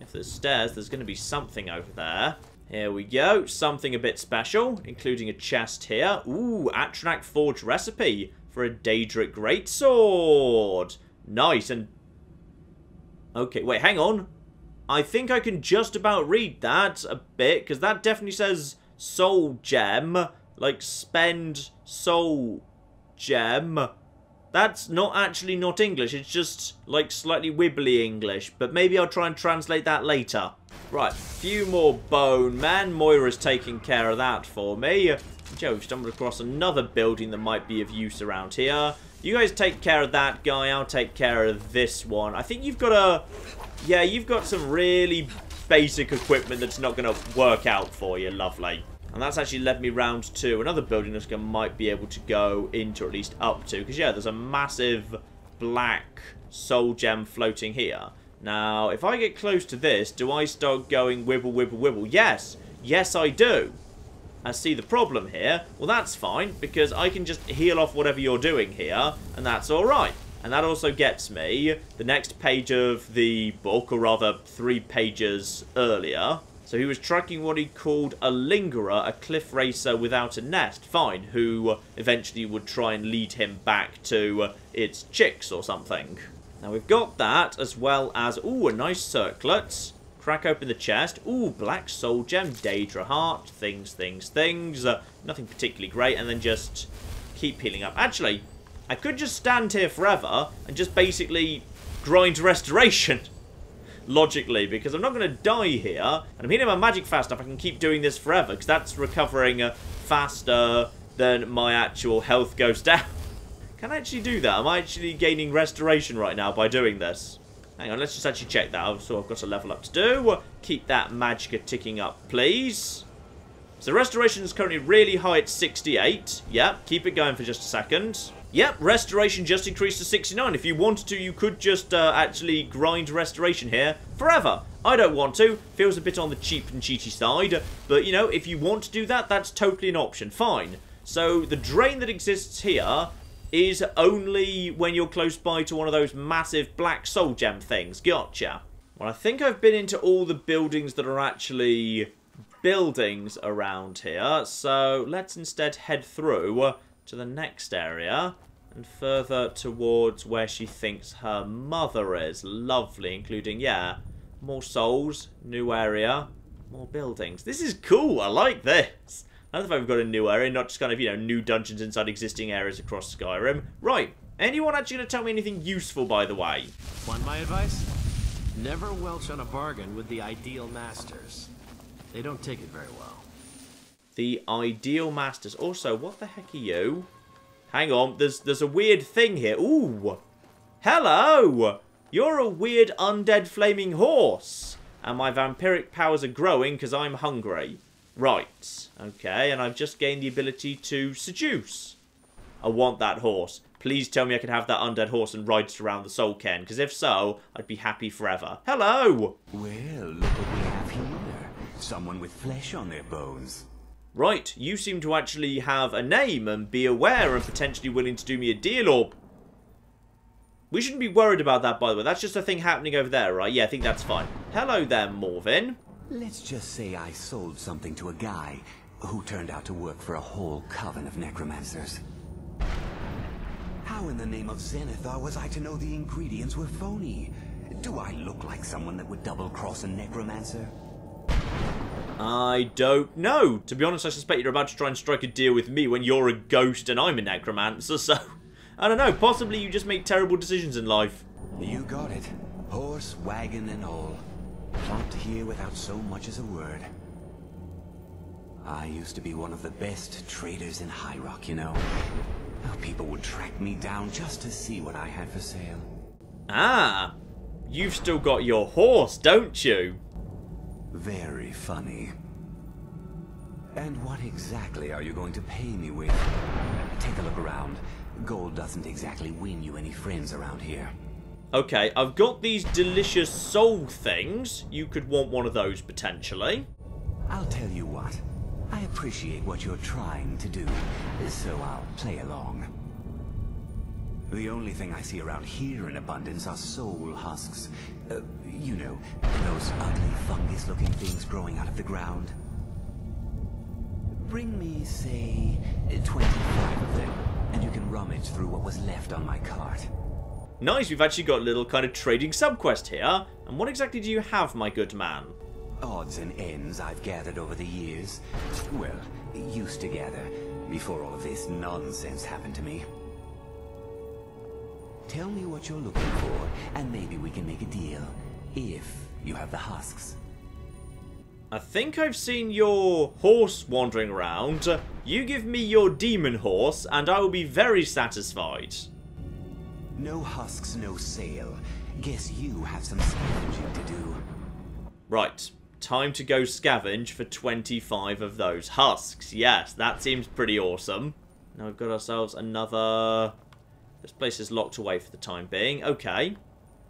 If there's stairs, there's going to be something over there. Here we go. Something a bit special, including a chest here. Ooh, Atronach Forge recipe for a Daedric Greatsword. Nice, and... Okay, wait, hang on. I think I can just about read that a bit, because that definitely says Soul Gem... Like, spend soul gem. That's not actually not English. It's just, like, slightly wibbly English. But maybe I'll try and translate that later. Right, few more bone men. Moira's taking care of that for me. Joe stumbled across another building that might be of use around here. You guys take care of that guy. I'll take care of this one. I think you've got a... Yeah, you've got some really basic equipment that's not going to work out for you. Lovely. And that's actually led me round to another building that I might be able to go into, or at least up to. Because, yeah, there's a massive black soul gem floating here. Now, if I get close to this, do I start going wibble, wibble, wibble? Yes. Yes, I do. I see the problem here. Well, that's fine, because I can just heal off whatever you're doing here, and that's all right. And that also gets me the next page of the book, or rather 3 pages earlier. So he was tracking what he called a lingerer, a cliff racer without a nest. Fine, who eventually would try and lead him back to its chicks or something. Now we've got that, as well as, ooh, a nice circlet. Crack open the chest. Ooh, black soul gem, Daedra heart. Things. Nothing particularly great, and then just keep healing up. Actually, I could just stand here forever and just basically grind restoration. Logically, because I'm not going to die here, and I'm healing my magic fast enough, I can keep doing this forever, because that's recovering faster than my actual health goes down. Can I actually do that? Am I actually gaining restoration right now by doing this? Hang on, let's just actually check that. So I've got a level up to do. Keep that magicka ticking up, please. So restoration is currently really high at 68. Yep, keep it going for just a second. Yep, restoration just increased to 69. If you wanted to, you could just actually grind restoration here forever. I don't want to. Feels a bit on the cheap and cheaty side. But, you know, if you want to do that, that's totally an option. Fine. So the drain that exists here is only when you're close by to one of those massive black soul gem things. Gotcha. Well, I think I've been into all the buildings that are actually buildings around here. So let's instead head through to the next area and further towards where she thinks her mother is. Lovely, including, yeah, more souls, new area, more buildings. This is cool. I like this. I don't know if we've got a new area, not just kind of, you know, new dungeons inside existing areas across Skyrim. Right, anyone actually going to tell me anything useful, by the way? Want my advice? Never welch on a bargain with the Ideal Masters. They don't take it very well. The Ideal Masters. Also, what the heck are you? Hang on, there's a weird thing here. Ooh! Hello! You're a weird undead flaming horse. And my vampiric powers are growing because I'm hungry. Right, okay, and I've just gained the ability to seduce. I want that horse. Please tell me I can have that undead horse and ride it around the Soul Cairn, because if so, I'd be happy forever. Hello! Well, look what we have here. Someone with flesh on their bones. Right, you seem to actually have a name and be aware and potentially willing to do me a deal, or... We shouldn't be worried about that, by the way. That's just a thing happening over there, right? Yeah, I think that's fine. Hello there, Morvayn. Let's just say I sold something to a guy who turned out to work for a whole coven of necromancers. How in the name of Zenithar was I to know the ingredients were phony? Do I look like someone that would double-cross a necromancer? I don't know. To be honest, I suspect you're about to try and strike a deal with me when you're a ghost and I'm a necromancer, so... I don't know, possibly you just make terrible decisions in life. You got it. Horse, wagon, and all. Plopped here without so much as a word. I used to be one of the best traders in High Rock, you know. How people would track me down just to see what I had for sale. Ah, you've still got your horse, don't you? Very funny. And what exactly are you going to pay me with? Take a look around. Gold doesn't exactly win you any friends around here. Okay, I've got these delicious soul things. You could want one of those, potentially. I'll tell you what. I appreciate what you're trying to do, so I'll play along. The only thing I see around here in abundance are soul husks. You know, those ugly fungus-looking things growing out of the ground. Bring me, say, 25 of them, and you can rummage through what was left on my cart. Nice, we've actually got a little kind of trading subquest here. And what exactly do you have, my good man? Odds and ends I've gathered over the years. Well, used to gather, before all of this nonsense happened to me. Tell me what you're looking for, and maybe we can make a deal, if you have the husks. I think I've seen your horse wandering around. You give me your demon horse, and I will be very satisfied. No husks, no sale. Guess you have some scavenging to do. Right. Time to go scavenge for 25 of those husks. Yes, that seems pretty awesome. Now we've got ourselves another... This place is locked away for the time being. Okay.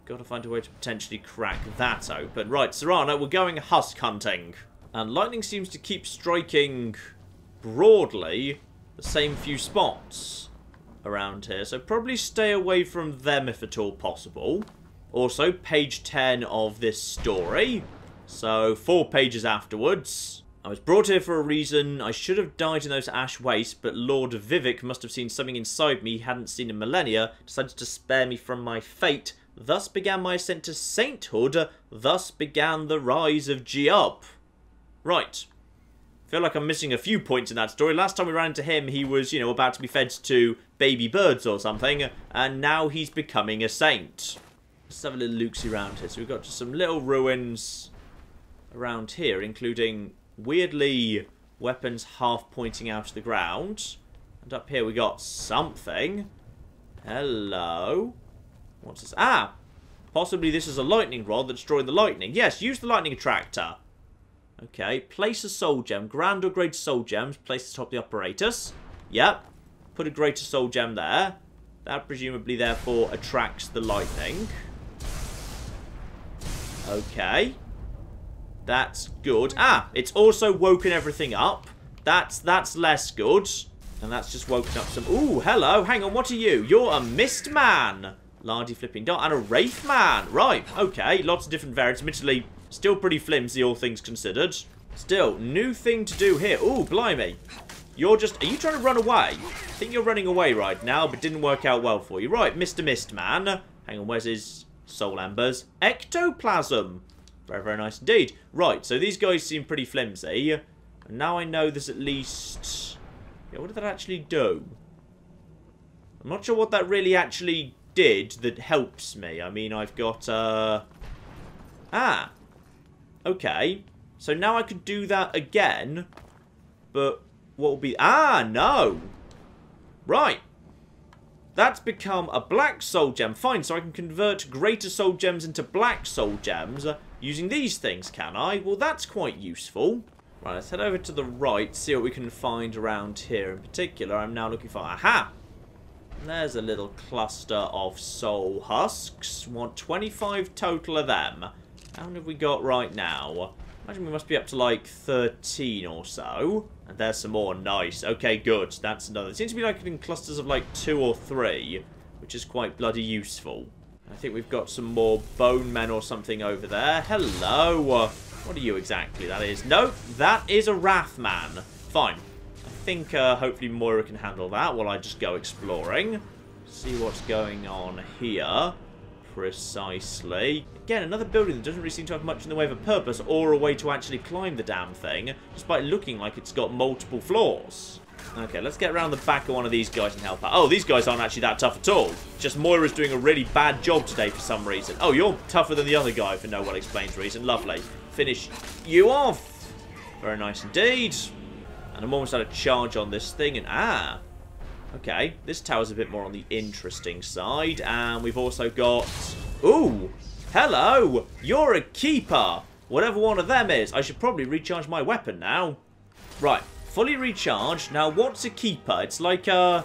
Got to find a way to potentially crack that open. Right, Serana, we're going husk hunting. And lightning seems to keep striking... broadly the same few spots around here, so probably stay away from them if at all possible. Also, page 10 of this story, so 4 pages afterwards. I was brought here for a reason. I should have died in those ash wastes, but Lord Vivek must have seen something inside me he hadn't seen in millennia, decided to spare me from my fate. Thus began my ascent to sainthood, thus began the rise of Jiub. Right. I feel like I'm missing a few points in that story. Last time we ran into him, he was, you know, about to be fed to baby birds or something, and now he's becoming a saint. Let's have a little looksy around here. So we've got just some little ruins around here, including, weirdly, weapons half pointing out of the ground. And up here we got something. Hello. What's this? Ah! Possibly this is a lightning rod that's drawing the lightning. Yes, use the lightning attractor. Okay, place a soul gem. Grand or greater soul gems. Place atop the apparatus. Yep. Put a greater soul gem there. That presumably, therefore, attracts the lightning. Okay. That's good. Ah, it's also woken everything up. That's less good. And that's just woken up some... Ooh, hello. Hang on, what are you? You're a Mist Man. Lardy flipping dot. And a Wraith Man. Right, okay. Lots of different variants. Admittedly... still pretty flimsy, all things considered. Still, new thing to do here. Ooh, blimey. You're just... Are you trying to run away? I think you're running away right now, but didn't work out well for you. Right, Mr. Mist Man. Hang on, where's his soul embers? Ectoplasm. Very, very nice indeed. Right, so these guys seem pretty flimsy. And now I know there's at least... Yeah, what did that actually do? I'm not sure what that really actually did that helps me. I mean, I've got, Ah. Okay, so now I could do that again, but what will be... Ah, no! Right. That's become a black soul gem. Fine, so I can convert greater soul gems into black soul gems using these things, can I? Well, that's quite useful. Right, let's head over to the right, see what we can find around here. In particular, I'm now looking for... Aha! There's a little cluster of soul husks. Want 25 total of them. How many have we got right now? I imagine we must be up to like 13 or so. And there's some more. Nice. Okay, good. That's another. It seems to be like in clusters of like 2 or 3, which is quite bloody useful. I think we've got some more bone men or something over there. Hello. What are you exactly? That is... Nope. That is a Wraith Man. Fine. I think hopefully Moira can handle that while I just go exploring. See what's going on here. Precisely. Again, another building that doesn't really seem to have much in the way of a purpose or a way to actually climb the damn thing, despite looking like it's got multiple floors. Okay, let's get around the back of one of these guys and help out. Oh, these guys aren't actually that tough at all. Just Moira's doing a really bad job today for some reason. Oh, you're tougher than the other guy for no well-explained reason. Lovely. Finish you off. Very nice indeed. And I'm almost out of charge on this thing, and ah... Okay, this tower's a bit more on the interesting side, and we've also got... Ooh! Hello! You're a keeper! Whatever one of them is. I should probably recharge my weapon now. Right, fully recharged. Now, what's a keeper? It's like a...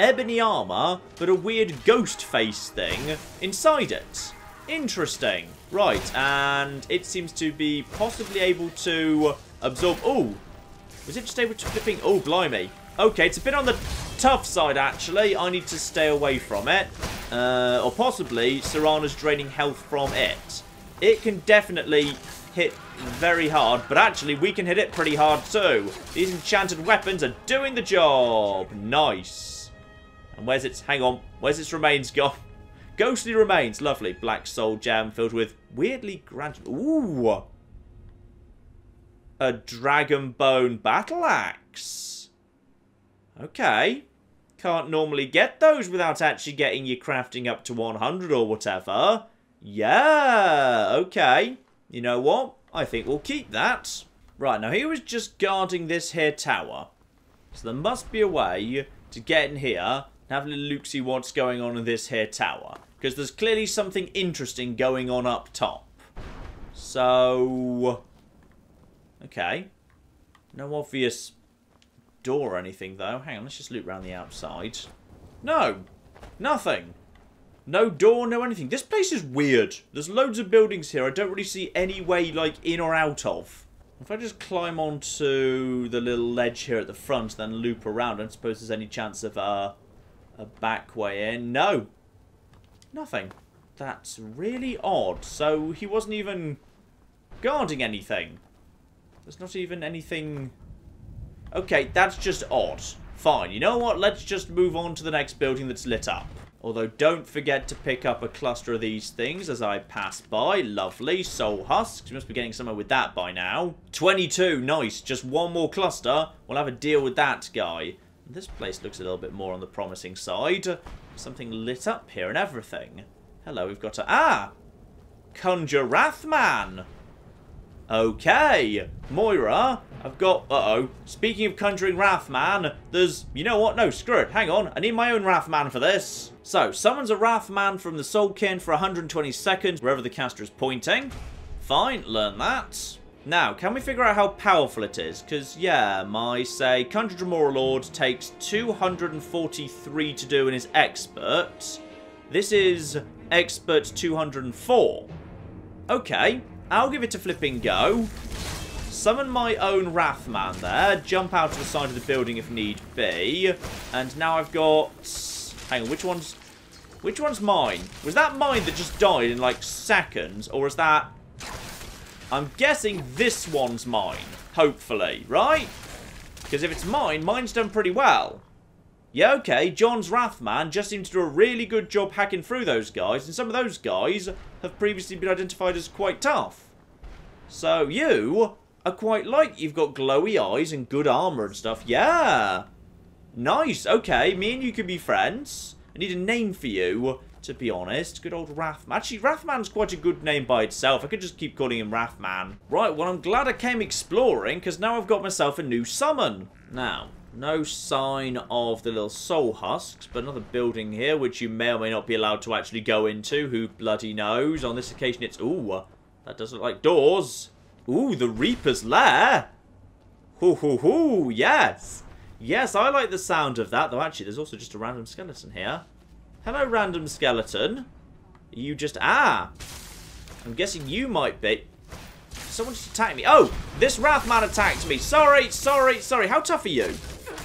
ebony armor, but a weird ghost face thing inside it. Interesting. Right, and it seems to be possibly able to absorb... Ooh! Was it just able to flipping... Oh, blimey. Okay, it's a bit on the... tough side, actually. I need to stay away from it. Or possibly, Serana's draining health from it. It can definitely hit very hard, but actually, we can hit it pretty hard, too. These enchanted weapons are doing the job. Nice. And where's its... Hang on. Where's its remains gone? Ghostly remains. Lovely. Black soul jam filled with weirdly grand... Ooh. A dragon bone battle axe. Okay. Can't normally get those without actually getting your crafting up to 100 or whatever. Yeah, okay. You know what? I think we'll keep that. Right, now he was just guarding this here tower. So there must be a way to get in here and have a little look see what's going on in this here tower. Because there's clearly something interesting going on up top. So... okay. No obvious door or anything, though. Hang on, let's just loop around the outside. No! Nothing! No door, no anything. This place is weird. There's loads of buildings here I don't really see any way, like, in or out of. If I just climb onto the little ledge here at the front, then loop around, I don't suppose there's any chance of a back way in. No! Nothing. That's really odd. So he wasn't even guarding anything. There's not even anything... okay, that's just odd. Fine, you know what? Let's just move on to the next building that's lit up. Although, don't forget to pick up a cluster of these things as I pass by. Lovely. Soul husks. We must be getting somewhere with that by now. 22. Nice. Just one more cluster. We'll have a deal with that guy. This place looks a little bit more on the promising side. Something lit up here and everything. Hello, we've got a... ah! Conjure Wraith Man! Okay. Moira, I've got... uh-oh. Speaking of conjuring Wraith Man, there's... you know what? No, screw it. Hang on. I need my own Wraith Man for this. So, summons a Wraith Man from the Soul Cairn for 120 seconds, wherever the caster is pointing. Fine, learn that. Now, can we figure out how powerful it is? Because, yeah, my, say, Conjure Dremora Lord takes 243 to do and is Expert. This is Expert 204. Okay, I'll give it a flipping go. Summon my own Wraith Man there. Jump out to the side of the building if need be. And now I've got... hang on, which one's mine? Was that mine that just died in, like, seconds? Or is that... I'm guessing this one's mine. Hopefully, right? Because if it's mine, mine's done pretty well. Yeah, okay, John's Wraith Man just seemed to do a really good job hacking through those guys. And some of those guys have previously been identified as quite tough. So you are quite like... you've got glowy eyes and good armor and stuff. Yeah! Nice, okay, me and you could be friends. I need a name for you, to be honest. Good old Wraith Man. Actually, Wraith Man's quite a good name by itself. I could just keep calling him Wraith Man. Right, well, I'm glad I came exploring, because now I've got myself a new summon. Now, no sign of the little soul husks, but another building here, which you may or may not be allowed to actually go into. Who bloody knows? On this occasion, it's... ooh, that doesn't look like doors. Ooh, the Reaper's Lair. Hoo, hoo, hoo, yes. Yes, I like the sound of that. Though, actually, there's also just a random skeleton here. Hello, random skeleton. You just... ah! I'm guessing you might be... someone just attacked me. Oh! This Wraith Man attacked me. Sorry, sorry, sorry. How tough are you?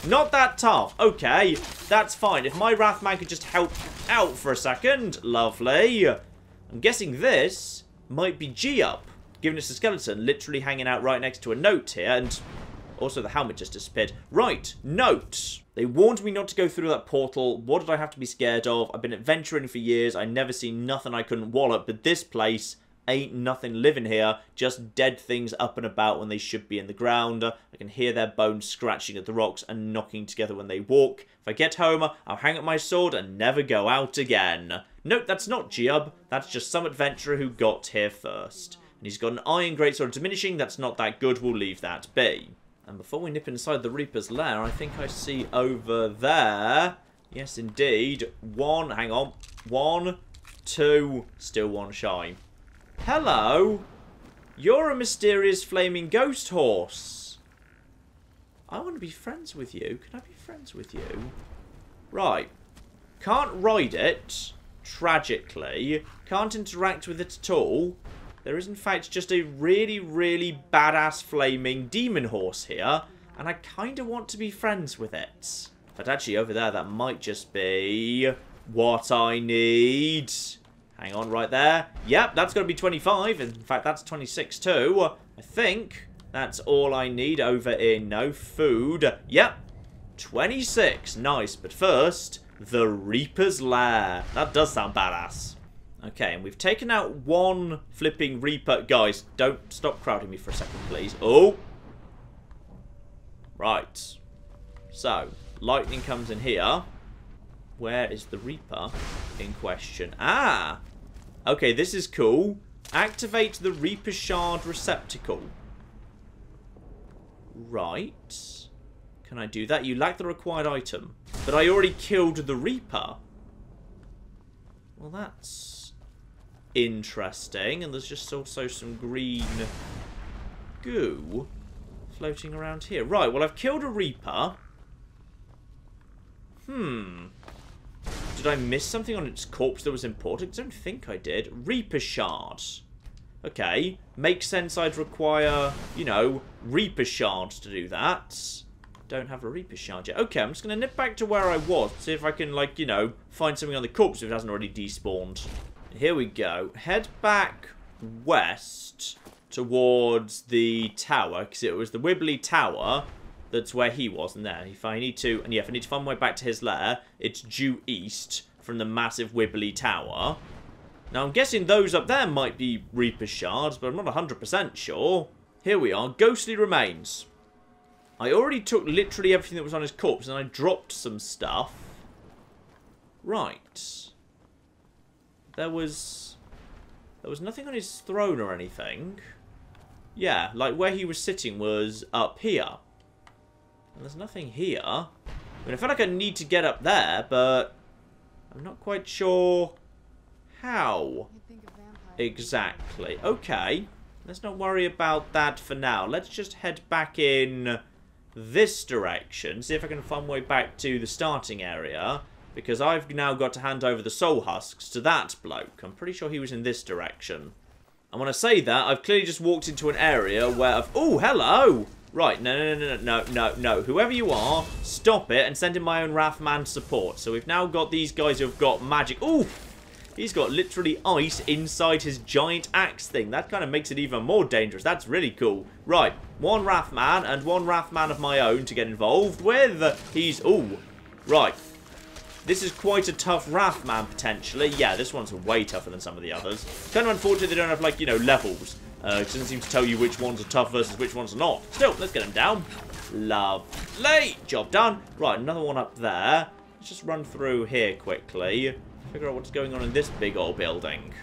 Not that tough. Okay, that's fine. If my Wraith Man could just help out for a second. Lovely. I'm guessing this might be Jiub, giving us a skeleton, literally hanging out right next to a note here, and... also, the helmet just disappeared. Right, note. They warned me not to go through that portal. What did I have to be scared of? I've been adventuring for years. I never seen nothing I couldn't wallop. But this place ain't nothing living here. Just dead things up and about when they should be in the ground. I can hear their bones scratching at the rocks and knocking together when they walk. If I get home, I'll hang up my sword and never go out again. Nope, that's not Jiub. That's just some adventurer who got here first. And he's got an iron greatsword diminishing. That's not that good. We'll leave that be. And before we nip inside the Reaper's Lair, I think I see over there, yes indeed, one, hang on, one, two, still one shy. Hello, you're a mysterious flaming ghost horse. I want to be friends with you. Can I be friends with you? Right, can't ride it, tragically, can't interact with it at all. There is, in fact, just a really, really badass flaming demon horse here, and I kind of want to be friends with it. But actually, over there, that might just be what I need. Hang on right there. Yep, that's got to be 25. In fact, that's 26 too. I think that's all I need over in no food. Yep, 26. Nice, but first, the Reaper's Lair. That does sound badass. Okay, and we've taken out one flipping Reaper. Guys, don't stop crowding me for a second, please. Oh! Right. So, lightning comes in here. Where is the Reaper in question? Ah! Okay, this is cool. Activate the Reaper Shard receptacle. Right. Can I do that? You lack the required item. But I already killed the Reaper. Well, that's interesting. And there's just also some green goo floating around here. Right, well, I've killed a Reaper. Did I miss something on its corpse that was important? I don't think I did. Reaper Shard. Okay. Makes sense I'd require, you know, Reaper Shards to do that. Don't have a Reaper Shard yet. Okay, I'm just going to nip back to where I was. See if I can, like, you know, find something on the corpse if it hasn't already despawned. Here we go. Head back west towards the tower, because it was the Wibbly Tower. That's where he was, and there. If I need to, and yeah, if I need to find my way back to his lair, it's due east from the massive Wibbly Tower. Now, I'm guessing those up there might be Reaper Shards, but I'm not 100% sure. Here we are, Ghostly Remains. I already took literally everything that was on his corpse, and I dropped some stuff. Right. There was nothing on his throne or anything. Yeah, like where he was sitting was up here. And there's nothing here. I mean, I feel like I need to get up there, but I'm not quite sure how exactly. Okay, let's not worry about that for now. Let's just head back in this direction, see if I can find my way back to the starting area, because I've now got to hand over the soul husks to that bloke. I'm pretty sure he was in this direction. And when I say that, I've clearly just walked into an area where I've... Oh, hello! Right, no. Whoever you are, stop it and send in my own Wraith Man support. So we've now got these guys who've got magic. Ooh! He's got literally ice inside his giant axe thing. That kind of makes it even more dangerous. That's really cool. Right, one Wraith Man and one Wraith Man of my own to get involved with. He's... Ooh. Right. This is quite a tough Wraith Man, potentially. Yeah, this one's way tougher than some of the others. Kind of unfortunate they don't have, like, you know, levels. It doesn't seem to tell you which ones are tough versus which ones are not. Still, let's get him down. Lovely. Job done. Right, another one up there. Let's just run through here quickly. Figure out what's going on in this big old building.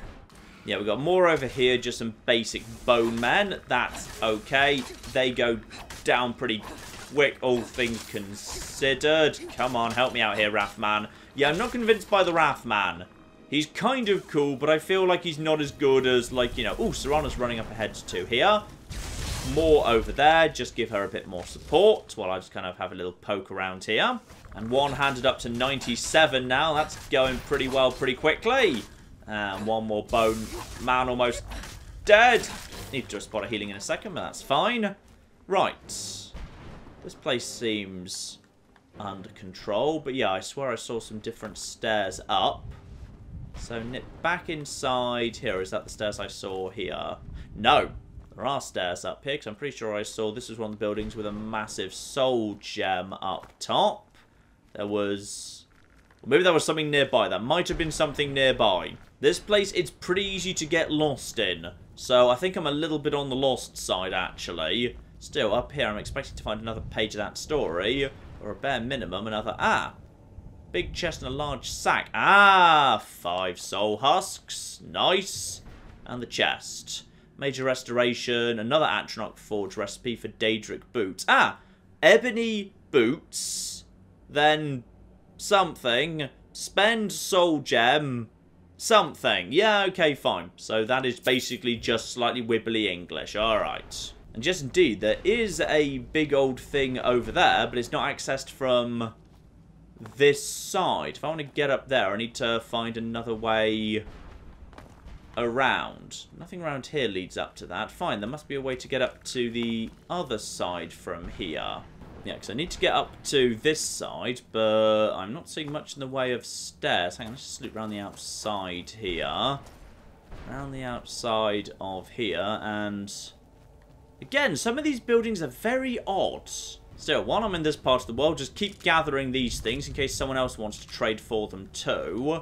Yeah, we've got more over here. Just some basic bone men. That's okay. They go down pretty quick, all things considered. Come on, help me out here, Wraith Man. Yeah, I'm not convinced by the Wraith Man. He's kind of cool, but I feel like he's not as good as, like, you know... Ooh, Serana's running up ahead too here. More over there. Just give her a bit more support while I just kind of have a little poke around here. And one handed up to 97 now. That's going pretty well pretty quickly. And one more bone man almost dead. Need to do a spot of healing in a second, but that's fine. Right. This place seems under control. But yeah, I swear I saw some different stairs up. So nip back inside here. Is that the stairs I saw here? No. There are stairs up here, because I'm pretty sure I saw this was one of the buildings with a massive soul gem up top. There was... Well, maybe there was something nearby. That might have been something nearby. This place, it's pretty easy to get lost in. So I think I'm a little bit on the lost side, actually. Still, up here, I'm expecting to find another page of that story. Or a bare minimum, another... Ah! Big chest and a large sack. Ah, 5 soul husks. Nice. And the chest. Major restoration. Another Atronach Forge recipe for Daedric boots. Ah, ebony boots. Then something. Spend soul gem. Something. Yeah, okay, fine. So that is basically just slightly wibbly English. All right. And yes, indeed, there is a big old thing over there, but it's not accessed from... this side. If I want to get up there, I need to find another way around. Nothing around here leads up to that. Fine, there must be a way to get up to the other side from here. Yeah, because I need to get up to this side, but I'm not seeing much in the way of stairs. Hang on, let's just loop around the outside here. Around the outside of here, and... Again, some of these buildings are very odd. Still, while I'm in this part of the world, just keep gathering these things in case someone else wants to trade for them too.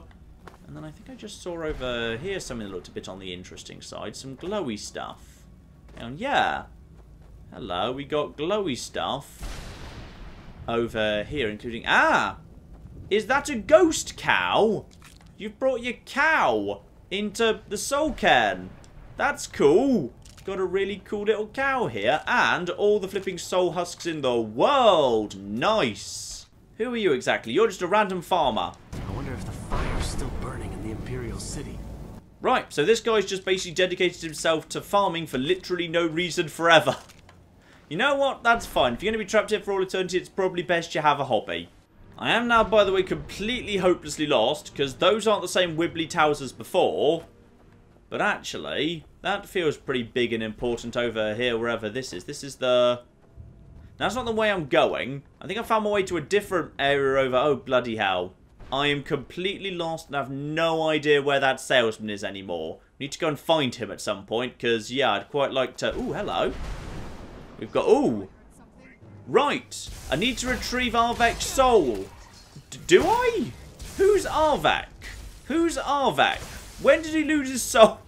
And then I think I just saw over here something that looked a bit on the interesting side. Some glowy stuff. And yeah. Hello, we got glowy stuff over here, including... Ah! Is that a ghost cow? You've brought your cow into the Soul Cairn. That's cool. Got a really cool little cow here, and all the flipping soul husks in the world. Nice. Who are you exactly? You're just a random farmer. I wonder if the fire's still burning in the Imperial City. Right, so this guy's just basically dedicated himself to farming for literally no reason forever. You know what? That's fine. If you're going to be trapped here for all eternity, it's probably best you have a hobby. I am now, by the way, completely hopelessly lost, because those aren't the same wibbly towers as before. But actually, that feels pretty big and important over here, wherever this is. This is the... That's not the way I'm going. I think I found my way to a different area over... Oh, bloody hell. I am completely lost and have no idea where that salesman is anymore. We need to go and find him at some point, because, yeah, I'd quite like to... Ooh, hello. We've got... Ooh. Right. I need to retrieve Arvak's soul. Do I? Who's Arvak? Who's Arvak? When did he lose his soul?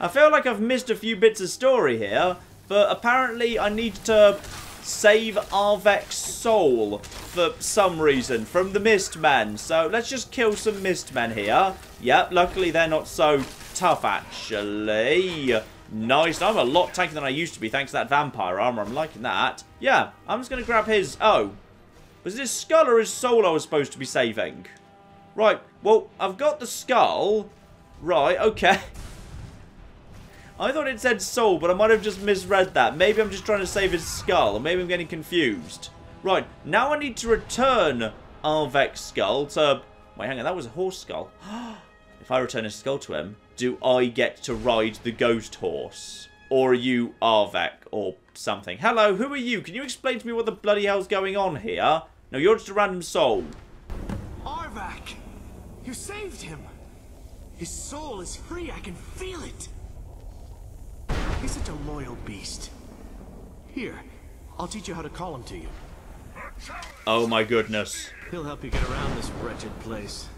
I feel like I've missed a few bits of story here, but apparently I need to save Arvak's soul for some reason from the Mist Man. So let's just kill some Mist Men here. Yep, luckily they're not so tough, actually. Nice. I'm a lot tankier than I used to be thanks to that vampire armor. I'm liking that. Yeah, I'm just going to grab his... Oh. Was it his skull or his soul I was supposed to be saving? Right. Well, I've got the skull. Right. Okay. I thought it said soul, but I might have just misread that. Maybe I'm just trying to save his skull, or maybe I'm getting confused. Right. Now I need to return Arvak's skull to... Wait, hang on. That was a horse skull. If I return his skull to him... Do I get to ride the ghost horse? Or are you Arvak or something? Hello, who are you? Can you explain to me what the bloody hell's going on here? No, you're just a random soul. Arvak! You saved him! His soul is free, I can feel it! He's such a loyal beast. Here, I'll teach you how to call him to you. Oh my goodness. He'll help you get around this wretched place.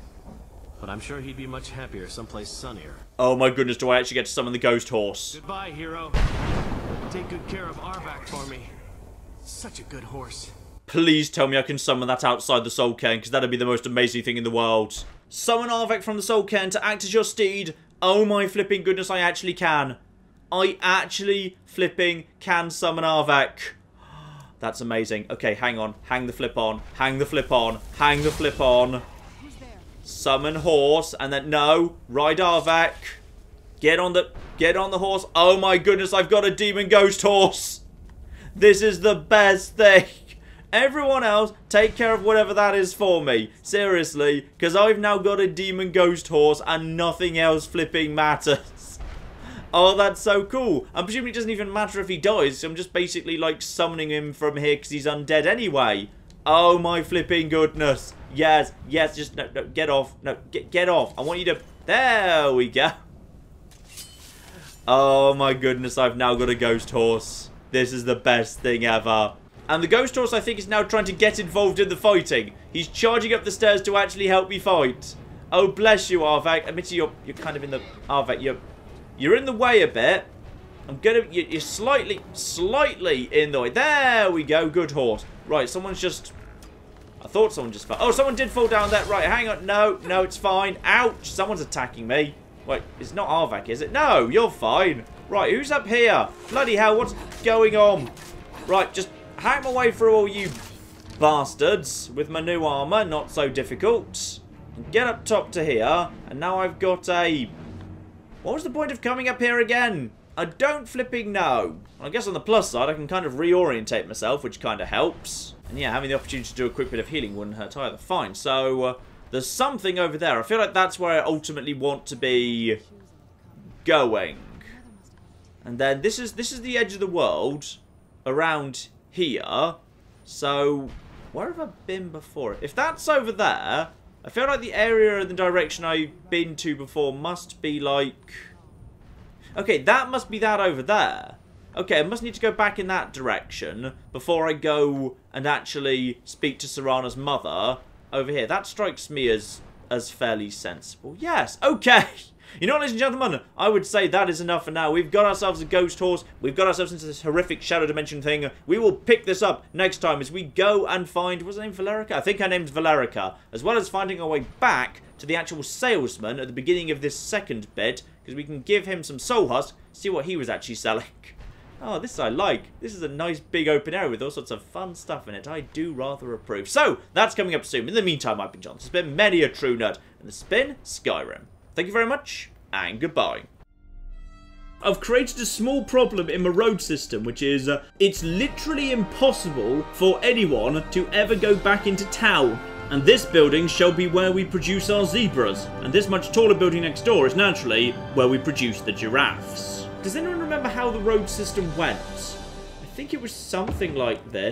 But I'm sure he'd be much happier someplace sunnier. Oh my goodness, do I actually get to summon the ghost horse? Goodbye, hero. Take good care of Arvak for me. Such a good horse. Please tell me I can summon that outside the Soul Cairn, because that'd be the most amazing thing in the world. Summon Arvak from the Soul Cairn to act as your steed. Oh my flipping goodness, I actually can. I actually flipping can summon Arvak. That's amazing. Okay, hang on. Hang the flip on. Hang the flip on. Hang the flip on. Summon horse, and then no, ride Arvak. Get on the horse. Oh my goodness, I've got a demon ghost horse. This is the best thing. Everyone else, take care of whatever that is for me. Seriously, because I've now got a demon ghost horse and nothing else flipping matters. Oh, that's so cool. I'm presuming it doesn't even matter if he dies, so I'm just basically like summoning him from here because he's undead anyway. Oh my flipping goodness. Yes, yes, just no, get off. No, get off. I want you to... There we go. Oh my goodness, I've now got a ghost horse. This is the best thing ever. And the ghost horse, I think, is now trying to get involved in the fighting. He's charging up the stairs to actually help me fight. Oh, bless you, Arvak. Admit you're kind of in the... Arvak, you're in the way a bit. I'm gonna... You're slightly in the way. There we go. Good horse. Right, someone's just... I thought someone just fell. Oh, someone did fall down that. Right, hang on. No, it's fine. Ouch. Someone's attacking me. Wait, it's not Arvak, is it? No, you're fine. Right, who's up here? Bloody hell, what's going on? Right, just hack my way through all you bastards with my new armor. Not so difficult. Get up top to here. And now I've got a... What was the point of coming up here again? I don't flipping know. I guess on the plus side, I can kind of reorientate myself, which kind of helps. And yeah, having the opportunity to do a quick bit of healing wouldn't hurt either. Fine, so there's something over there. I feel like that's where I ultimately want to be going. And then this is the edge of the world around here. So where have I been before? If that's over there, I feel like the area and the direction I've been to before must be like... Okay, that must be that over there. Okay, I must need to go back in that direction before I go and actually speak to Serana's mother over here. That strikes me as fairly sensible. Yes, okay. You know what, ladies and gentlemen? I would say that is enough for now. We've got ourselves a ghost horse. We've got ourselves into this horrific shadow dimension thing. We will pick this up next time as we go and find... What's her name, Valerica? I think her name's Valerica. As well as finding our way back to the actual salesman at the beginning of this second bit... because we can give him some soul husk, see what he was actually selling. Oh, this I like. This is a nice big open area with all sorts of fun stuff in it. I do rather approve. So, that's coming up soon. In the meantime, I've been John. This has been Many A True Nerd, and this has been Skyrim. Thank you very much, and goodbye. I've created a small problem in my road system, which is it's literally impossible for anyone to ever go back into town. And this building shall be where we produce our zebras. And this much taller building next door is naturally where we produce the giraffes. Does anyone remember how the road system went? I think it was something like this.